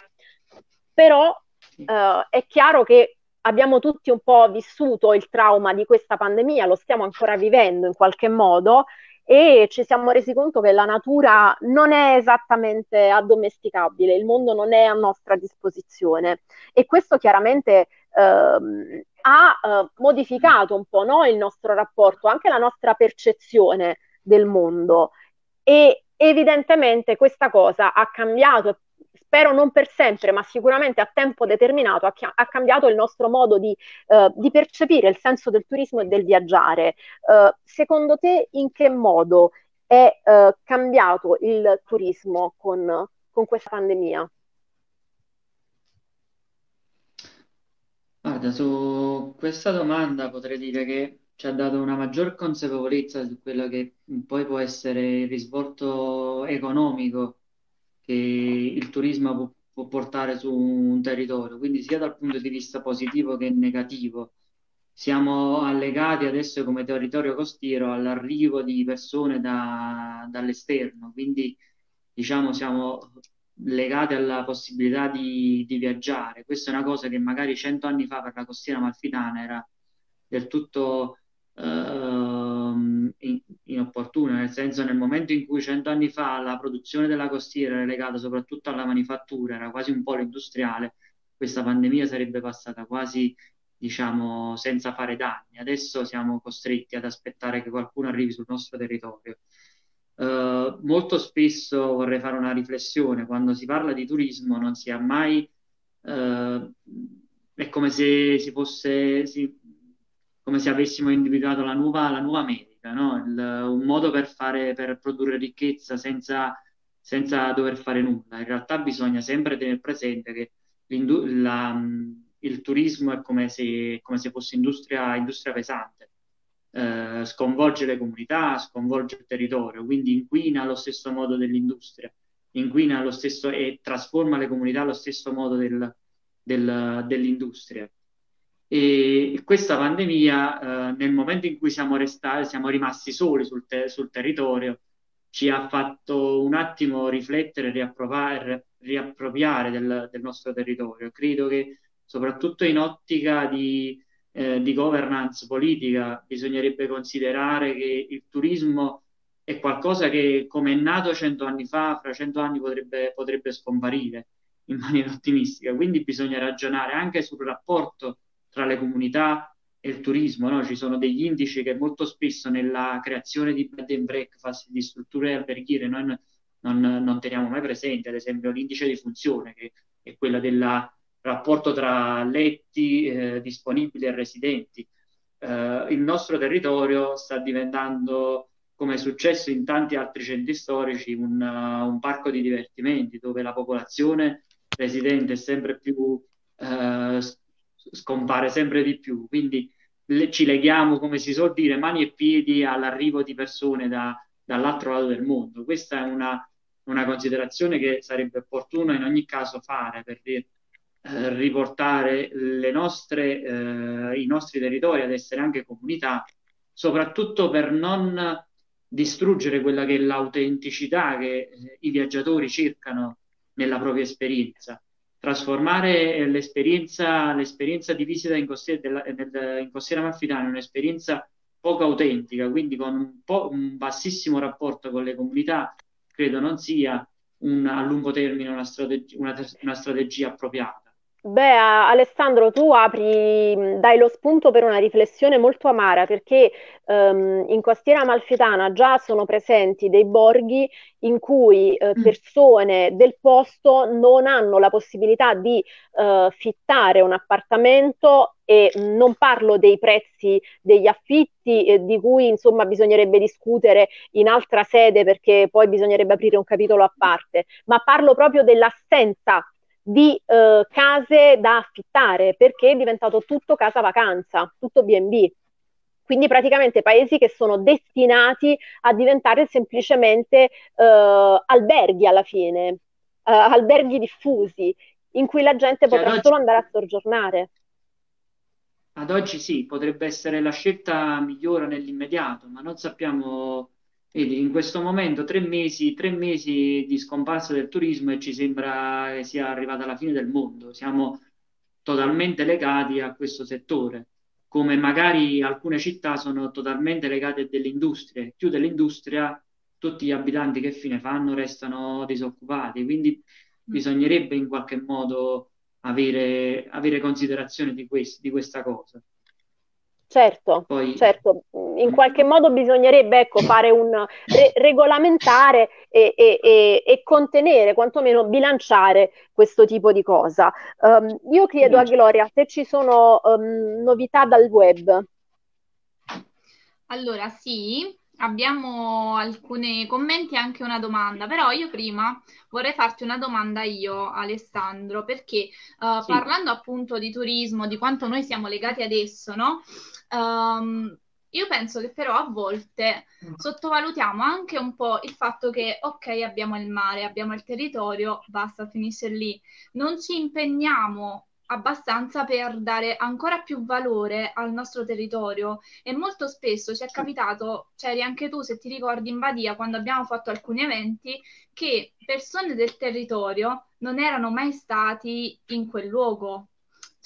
Però è chiaro che abbiamo tutti un po' vissuto il trauma di questa pandemia, lo stiamo ancora vivendo in qualche modo e ci siamo resi conto che la natura non è esattamente addomesticabile, il mondo non è a nostra disposizione e questo chiaramente ha modificato un po', no, il nostro rapporto, anche la nostra percezione del mondo e evidentemente questa cosa ha cambiato, spero non per sempre, ma sicuramente a tempo determinato, ha cambiato il nostro modo di percepire il senso del turismo e del viaggiare. Secondo te in che modo è cambiato il turismo con questa pandemia? Guarda, su questa domanda potrei dire che ci ha dato una maggior consapevolezza su quello che poi può essere il risvolto economico che il turismo può portare su un territorio, quindi sia dal punto di vista positivo che negativo. Siamo allegati adesso come territorio costiero all'arrivo di persone dall'esterno, quindi diciamo siamo legati alla possibilità di viaggiare. Questa è una cosa che magari 100 anni fa per la costiera amalfitana era del tutto inopportuna, nel senso, nel momento in cui 100 anni fa la produzione della costiera era legata soprattutto alla manifattura, era quasi un polo industriale, questa pandemia sarebbe passata quasi, diciamo, senza fare danni. Adesso siamo costretti ad aspettare che qualcuno arrivi sul nostro territorio. Molto spesso vorrei fare una riflessione: quando si parla di turismo non si ha mai è come se si fosse come se avessimo individuato la nuova America, no? Un modo per produrre ricchezza senza dover fare nulla. In realtà bisogna sempre tenere presente che il turismo è come se fosse industria pesante. Sconvolge le comunità, sconvolge il territorio, quindi inquina allo stesso modo dell'industria, inquina allo stesso e trasforma le comunità allo stesso modo dell'industria. E questa pandemia, nel momento in cui siamo rimasti soli sul territorio, ci ha fatto un attimo riflettere, riappropriare del nostro territorio. Credo che soprattutto in ottica di governance politica bisognerebbe considerare che il turismo è qualcosa che, come è nato 100 anni fa, fra 100 anni potrebbe scomparire in maniera ottimistica, quindi bisogna ragionare anche sul rapporto tra le comunità e il turismo, no? Ci sono degli indici che molto spesso nella creazione di bed and breakfast, di strutture alberghiere, noi non teniamo mai presente, ad esempio l'indice di funzione, che è quella del rapporto tra letti disponibili e residenti. Il nostro territorio sta diventando come è successo in tanti altri centri storici, un parco di divertimenti dove la popolazione residente è sempre più scompare sempre di più. Quindi ci leghiamo, come si suol dire, mani e piedi all'arrivo di persone dall'altro lato del mondo. Questa è una considerazione che sarebbe opportuno in ogni caso fare, per riportare i nostri territori ad essere anche comunità, soprattutto per non distruggere quella che è l'autenticità che i viaggiatori cercano nella propria esperienza. Trasformare l'esperienza di visita in Costiera Amalfitana in un'esperienza poco autentica, quindi con un bassissimo rapporto con le comunità, credo non sia a lungo termine una strategia appropriata. Beh, Alessandro, tu dai lo spunto per una riflessione molto amara, perché in Costiera Amalfitana già sono presenti dei borghi in cui persone del posto non hanno la possibilità di fittare un appartamento, e non parlo dei prezzi degli affitti di cui insomma bisognerebbe discutere in altra sede, perché poi bisognerebbe aprire un capitolo a parte, ma parlo proprio dell'assenza di case da affittare, perché è diventato tutto casa vacanza, tutto B&B. Quindi praticamente paesi che sono destinati a diventare semplicemente alberghi alla fine, alberghi diffusi, in cui la gente potrà solo andare a soggiornare. Ad oggi sì, potrebbe essere la scelta migliore nell'immediato, ma non sappiamo. Vedi, in questo momento tre mesi di scomparsa del turismo e ci sembra che sia arrivata la fine del mondo. Siamo totalmente legati a questo settore, come magari alcune città sono totalmente legate a delle industrie. Chiude l'industria, tutti gli abitanti che fine fanno? Restano disoccupati. Quindi bisognerebbe in qualche modo avere considerazione di questa cosa. Certo, certo, in qualche modo bisognerebbe, ecco, fare regolamentare e contenere, quantomeno bilanciare questo tipo di cosa. Io chiedo a Gloria se ci sono novità dal web. Allora sì, abbiamo alcuni commenti e anche una domanda, però io prima vorrei farti una domanda io, Alessandro, perché sì, parlando appunto di turismo, di quanto noi siamo legati adesso, no? Io penso che però a volte sottovalutiamo anche un po' il fatto che, ok, abbiamo il mare, abbiamo il territorio, basta, finisce lì. Non ci impegniamo abbastanza per dare ancora più valore al nostro territorio, e molto spesso ci è capitato, c'eri anche tu se ti ricordi in Badia quando abbiamo fatto alcuni eventi, che persone del territorio non erano mai stati in quel luogo,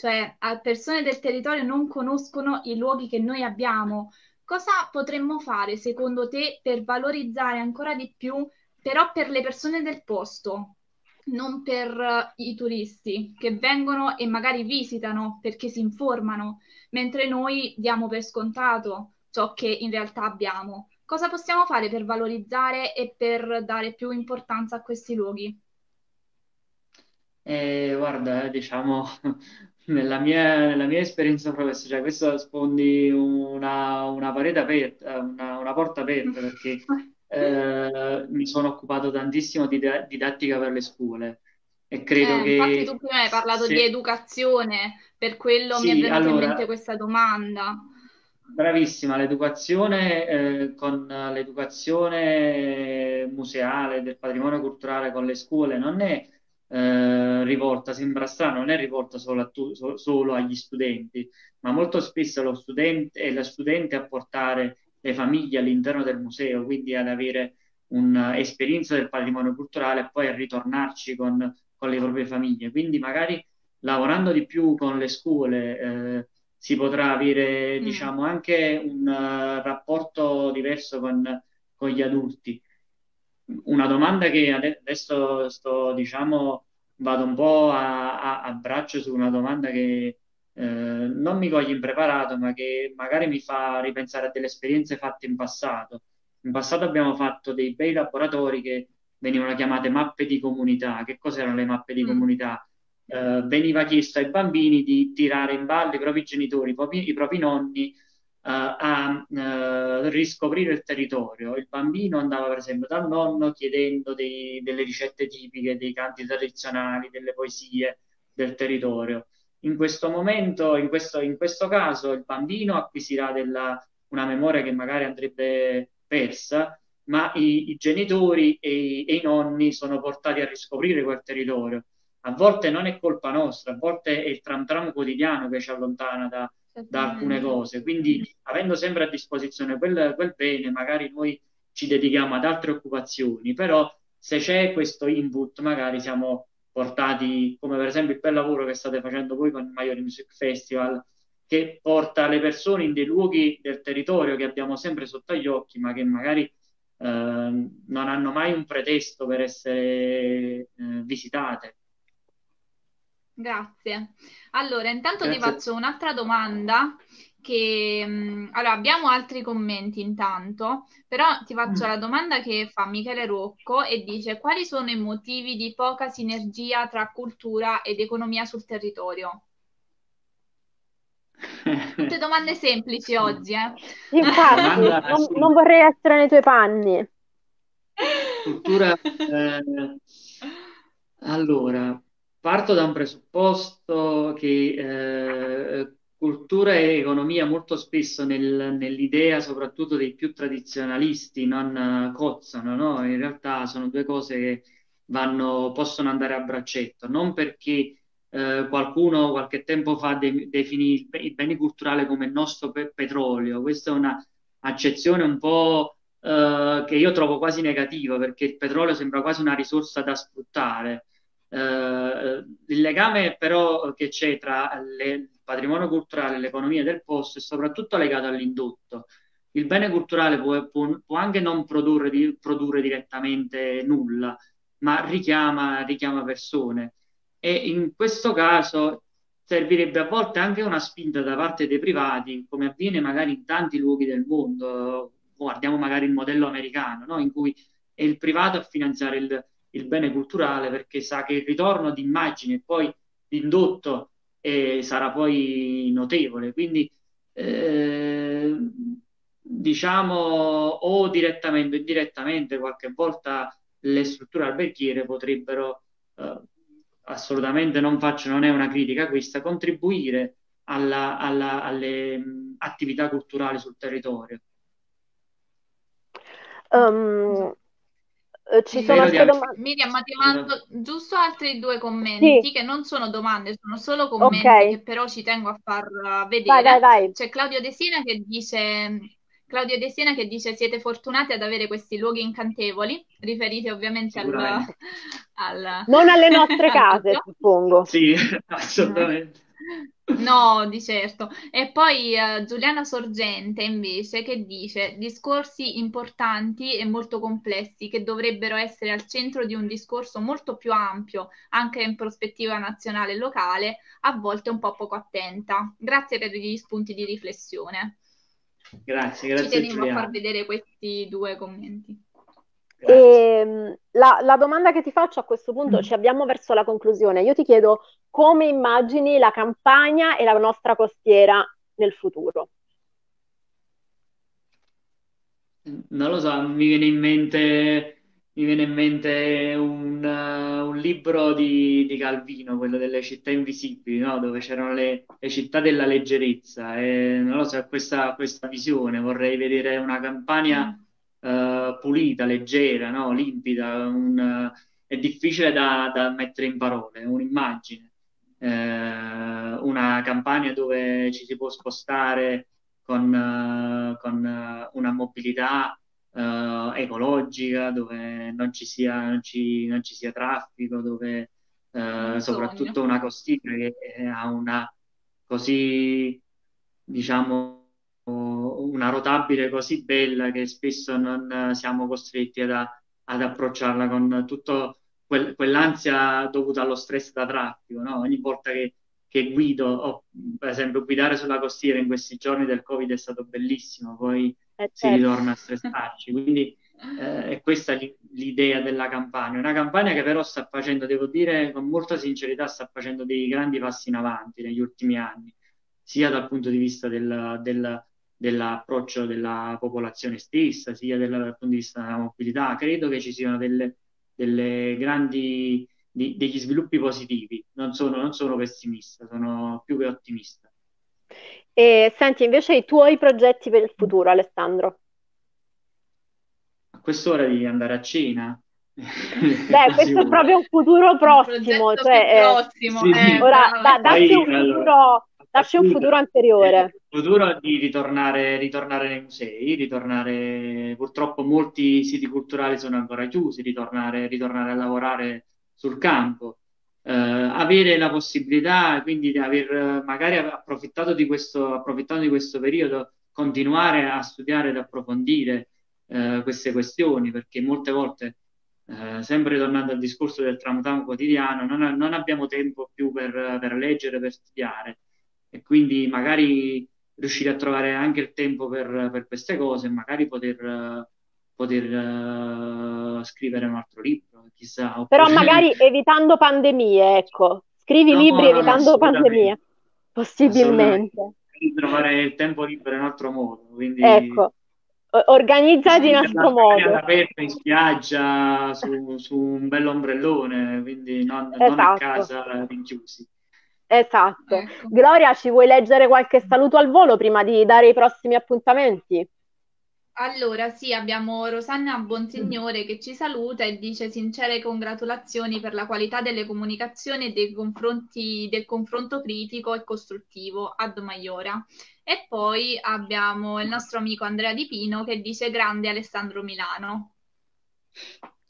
cioè persone del territorio non conoscono i luoghi che noi abbiamo. Cosa potremmo fare secondo te per valorizzare ancora di più, però per le persone del posto? Non per i turisti che vengono e magari visitano perché si informano, mentre noi diamo per scontato ciò che in realtà abbiamo. Cosa possiamo fare per valorizzare e per dare più importanza a questi luoghi? Guarda, diciamo, nella mia esperienza professionale, cioè, questo spondi una parete aperta, una porta aperta, perché mi sono occupato tantissimo di didattica per le scuole, e credo che... Infatti tu prima hai parlato di educazione, per quello sì, mi è venuta in mente questa domanda. Bravissima, l'educazione, con l'educazione museale del patrimonio culturale con le scuole non è rivolta, sembra strano, non è rivolta solo agli studenti, ma molto spesso lo studente è la studente a portare le famiglie all'interno del museo, quindi ad avere un'esperienza del patrimonio culturale e poi a ritornarci con le proprie famiglie. Quindi magari lavorando di più con le scuole si potrà avere diciamo anche un rapporto diverso con gli adulti. Una domanda che adesso diciamo vado un po' a braccio su una domanda che non mi coglie impreparato, ma che magari mi fa ripensare a delle esperienze fatte in passato. In passato abbiamo fatto dei bei laboratori che venivano chiamate mappe di comunità. Che cos'erano le mappe di comunità? Veniva chiesto ai bambini di tirare in ballo i propri genitori, i propri nonni, a riscoprire il territorio. Il bambino andava per esempio dal nonno chiedendo delle ricette tipiche, dei canti tradizionali, delle poesie del territorio. In questo momento, in questo caso, il bambino acquisirà una memoria che magari andrebbe persa, ma i genitori e i nonni sono portati a riscoprire quel territorio. A volte non è colpa nostra, a volte è il tram tram quotidiano che ci allontana da alcune cose. Quindi, avendo sempre a disposizione quel bene, magari noi ci dedichiamo ad altre occupazioni, però se c'è questo input magari siamo portati, come per esempio il bel lavoro che state facendo voi con il Maiori Music Festival, che porta le persone in dei luoghi del territorio che abbiamo sempre sotto gli occhi, ma che magari non hanno mai un pretesto per essere visitate. Grazie. Allora, intanto ti faccio un'altra domanda che... Allora, abbiamo altri commenti intanto, però ti faccio la domanda che fa Michele Rocco e dice: quali sono i motivi di poca sinergia tra cultura ed economia sul territorio? Tutte domande semplici oggi, eh? Infatti, non vorrei essere nei tuoi panni. Cultura... Allora... Parto da un presupposto che cultura e economia molto spesso nell'idea soprattutto dei più tradizionalisti non cozzano, no? In realtà sono due cose che possono andare a braccetto, non perché qualcuno qualche tempo fa definì i beni culturali come il nostro petrolio. Questa è una accezione un po' che io trovo quasi negativa, perché il petrolio sembra quasi una risorsa da sfruttare. Il legame però che c'è tra il patrimonio culturale e l'economia del posto è soprattutto legato all'indotto. Il bene culturale può anche non produrre direttamente nulla, ma richiama persone, e in questo caso servirebbe a volte anche una spinta da parte dei privati, come avviene magari in tanti luoghi del mondo. Guardiamo magari il modello americano, no? In cui è il privato a finanziare il bene culturale, perché sa che il ritorno di immagine e poi di indotto sarà poi notevole. Quindi diciamo, o direttamente o indirettamente, qualche volta le strutture alberghiere potrebbero assolutamente, non è una critica questa, contribuire alle attività culturali sul territorio. Ci sono altre domande. Miriam, ma ti mando giusto altri due commenti, sì, che non sono domande, sono solo commenti, okay, che però ci tengo a far vedere. Vai. C'è Claudio De Siena che dice: siete fortunati ad avere questi luoghi incantevoli, riferite ovviamente non alle nostre case, suppongo. Sì, assolutamente. No, di certo. E poi Giuliana Sorgente invece che dice: discorsi importanti e molto complessi che dovrebbero essere al centro di un discorso molto più ampio, anche in prospettiva nazionale e locale, a volte un po' poco attenta. Grazie per gli spunti di riflessione. Grazie. Ci teniamo a far vedere questi due commenti. E la domanda che ti faccio a questo punto, ci abbiamo verso la conclusione, io ti chiedo: come immagini la Campania e la nostra costiera nel futuro? Non lo so, mi viene in mente un libro di Calvino, quello delle città invisibili, no? Dove c'erano le città della leggerezza, e non lo so, questa visione vorrei vedere, una Campania pulita, leggera, no? Limpida, è difficile da mettere in parole, un'immagine, una Campania dove ci si può spostare con una mobilità ecologica, dove non ci sia traffico, dove soprattutto una costiera che ha una così, diciamo, una rotabile così bella che spesso non siamo costretti ad approcciarla con tutto quell'ansia dovuta allo stress da traffico, no? Ogni volta che guido, per esempio guidare sulla costiera in questi giorni del Covid è stato bellissimo, poi si ritorna a stressarci, quindi è questa l'idea della Campania, una Campania che però sta facendo, devo dire con molta sincerità, sta facendo dei grandi passi in avanti negli ultimi anni, sia dal punto di vista del dell'approccio della popolazione stessa, sia dal punto di vista della mobilità. Credo che ci siano delle grandi, degli sviluppi positivi. Non sono pessimista, sono più che ottimista. E senti, invece, i tuoi progetti per il futuro, Alessandro? A quest'ora di andare a cena? Beh, questo è proprio un futuro prossimo, dacci un futuro anteriore. Il futuro di ritornare nei musei, purtroppo molti siti culturali sono ancora chiusi, ritornare a lavorare sul campo. Avere la possibilità quindi di aver magari approfittato di questo periodo, continuare a studiare ed approfondire queste questioni, perché molte volte, sempre tornando al discorso del tramutamo quotidiano, non abbiamo tempo più per leggere, per studiare, e quindi magari riuscire a trovare anche il tempo per queste cose, magari poter scrivere un altro libro, chissà. Oppure... Però magari evitando pandemie, ecco. Scrivi libri evitando pandemie, possibilmente. Trovare il tempo libero in un altro modo, quindi... Ecco, organizzati in altro modo. All'aperto, in spiaggia, su un bell'ombrellone, quindi non a casa, rinchiusi. Esatto. Ecco. Gloria, ci vuoi leggere qualche saluto al volo prima di dare i prossimi appuntamenti? Allora, sì, abbiamo Rosanna Bonsignore che ci saluta e dice: sincere congratulazioni per la qualità delle comunicazioni e del confronto critico e costruttivo. Ad Maiora. E poi abbiamo il nostro amico Andrea Di Pino che dice: grande Alessandro Milano.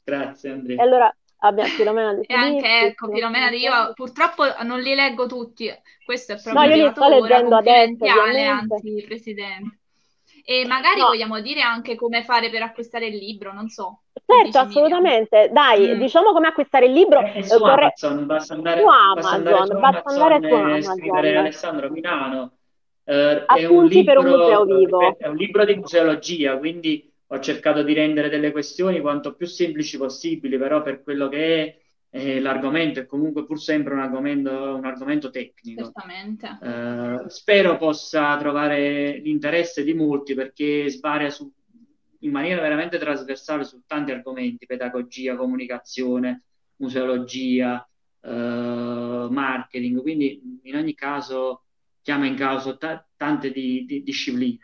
Grazie Andrea. E allora abbiamo Filomena Di Pino. E anche, ecco, Filomena Di Pino. Io purtroppo non li leggo tutti, questo è proprio no, io li sto leggendo adesso, anzi, Presidente. E magari vogliamo dire anche come fare per acquistare il libro, non so. Certo, assolutamente. Dai, diciamo come acquistare il libro. Su Amazon, basta andare su Amazon. Scrivere Alessandro Milano. Appunti per un museo vivo. È un libro di museologia, quindi ho cercato di rendere delle questioni quanto più semplici possibili, però per quello che è l'argomento è comunque pur sempre un argomento tecnico. Certamente. Spero possa trovare l'interesse di molti, perché svaria in maniera veramente trasversale su tanti argomenti: pedagogia, comunicazione, museologia, marketing, quindi in ogni caso chiama in causa tante discipline.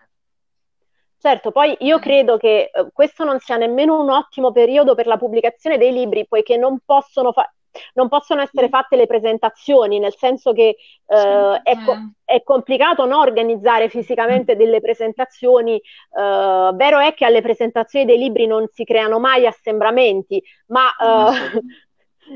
Certo, poi io credo che questo non sia nemmeno un ottimo periodo per la pubblicazione dei libri, poiché non possono essere fatte le presentazioni, nel senso che è complicato, no, organizzare fisicamente delle presentazioni. Vero è che alle presentazioni dei libri non si creano mai assembramenti,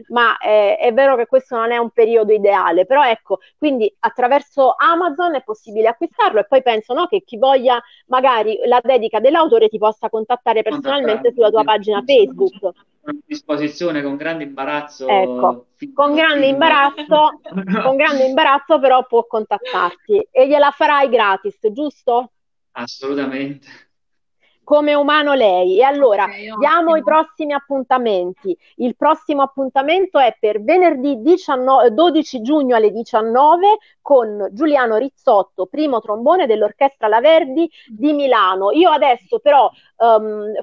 ma è vero che questo non è un periodo ideale, però ecco, quindi attraverso Amazon è possibile acquistarlo, e poi penso, no, che chi voglia magari la dedica dell'autore ti possa contattare personalmente sulla tua pagina Facebook. Sono a disposizione con grande imbarazzo. Ecco, con grande imbarazzo però può contattarti, e gliela farai gratis, giusto? Assolutamente. Come umano lei. E allora diamo i prossimi appuntamenti. Il prossimo appuntamento è per venerdì 12 giugno alle 19 con Giuliano Rizzotto, primo trombone dell'Orchestra La Verdi di Milano. Io adesso però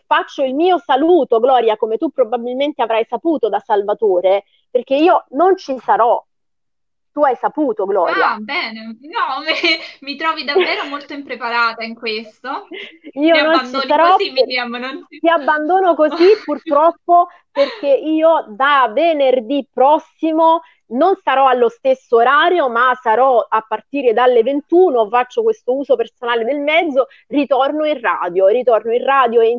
faccio il mio saluto, Gloria, come tu probabilmente avrai saputo da Salvatore, perché io non ci sarò. Tu hai saputo, Gloria. Ah, bene. No, mi trovi davvero molto impreparata in questo. Io ti abbandono così, purtroppo, perché io da venerdì prossimo non sarò allo stesso orario, ma sarò a partire dalle 21, faccio questo uso personale del mezzo, ritorno in radio e in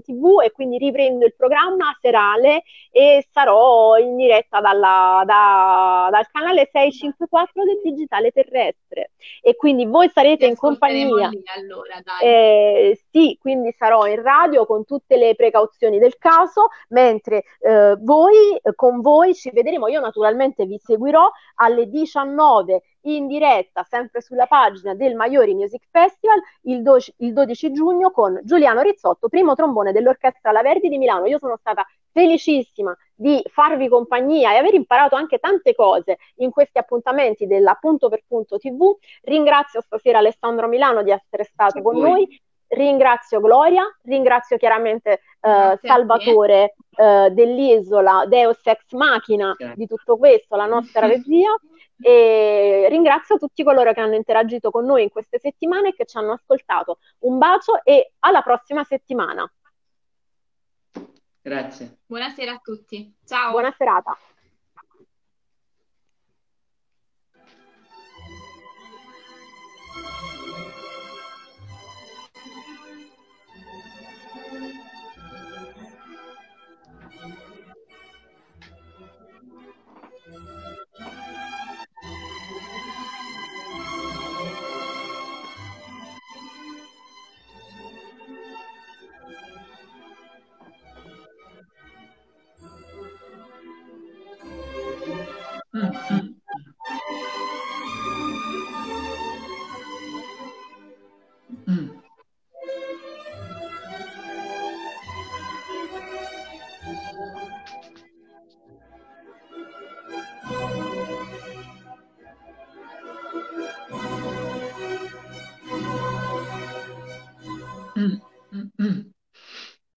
TV, e quindi riprendo il programma serale e sarò in diretta dal canale 654 del Digitale Terrestre, e quindi voi sarete in compagnia lì, allora, dai. Sì, quindi sarò in radio con tutte le precauzioni del caso, mentre con voi ci vedremo, io naturalmente vi seguirò alle 19 in diretta, sempre sulla pagina del Maiori Music Festival, il 12 giugno con Giuliano Rizzotto, primo trombone dell'Orchestra La Verdi di Milano. Io sono stata felicissima di farvi compagnia e aver imparato anche tante cose in questi appuntamenti dell'Appunto per punto tv. Ringrazio stasera Alessandro Milano di essere stato con noi. ringrazio Gloria, ringrazio chiaramente Salvatore dell'Isola, Deus Ex Machina di tutto questo, la nostra regia, e ringrazio tutti coloro che hanno interagito con noi in queste settimane e che ci hanno ascoltato. Un bacio e alla prossima settimana. Grazie. Buonasera a tutti. Ciao. Buona serata.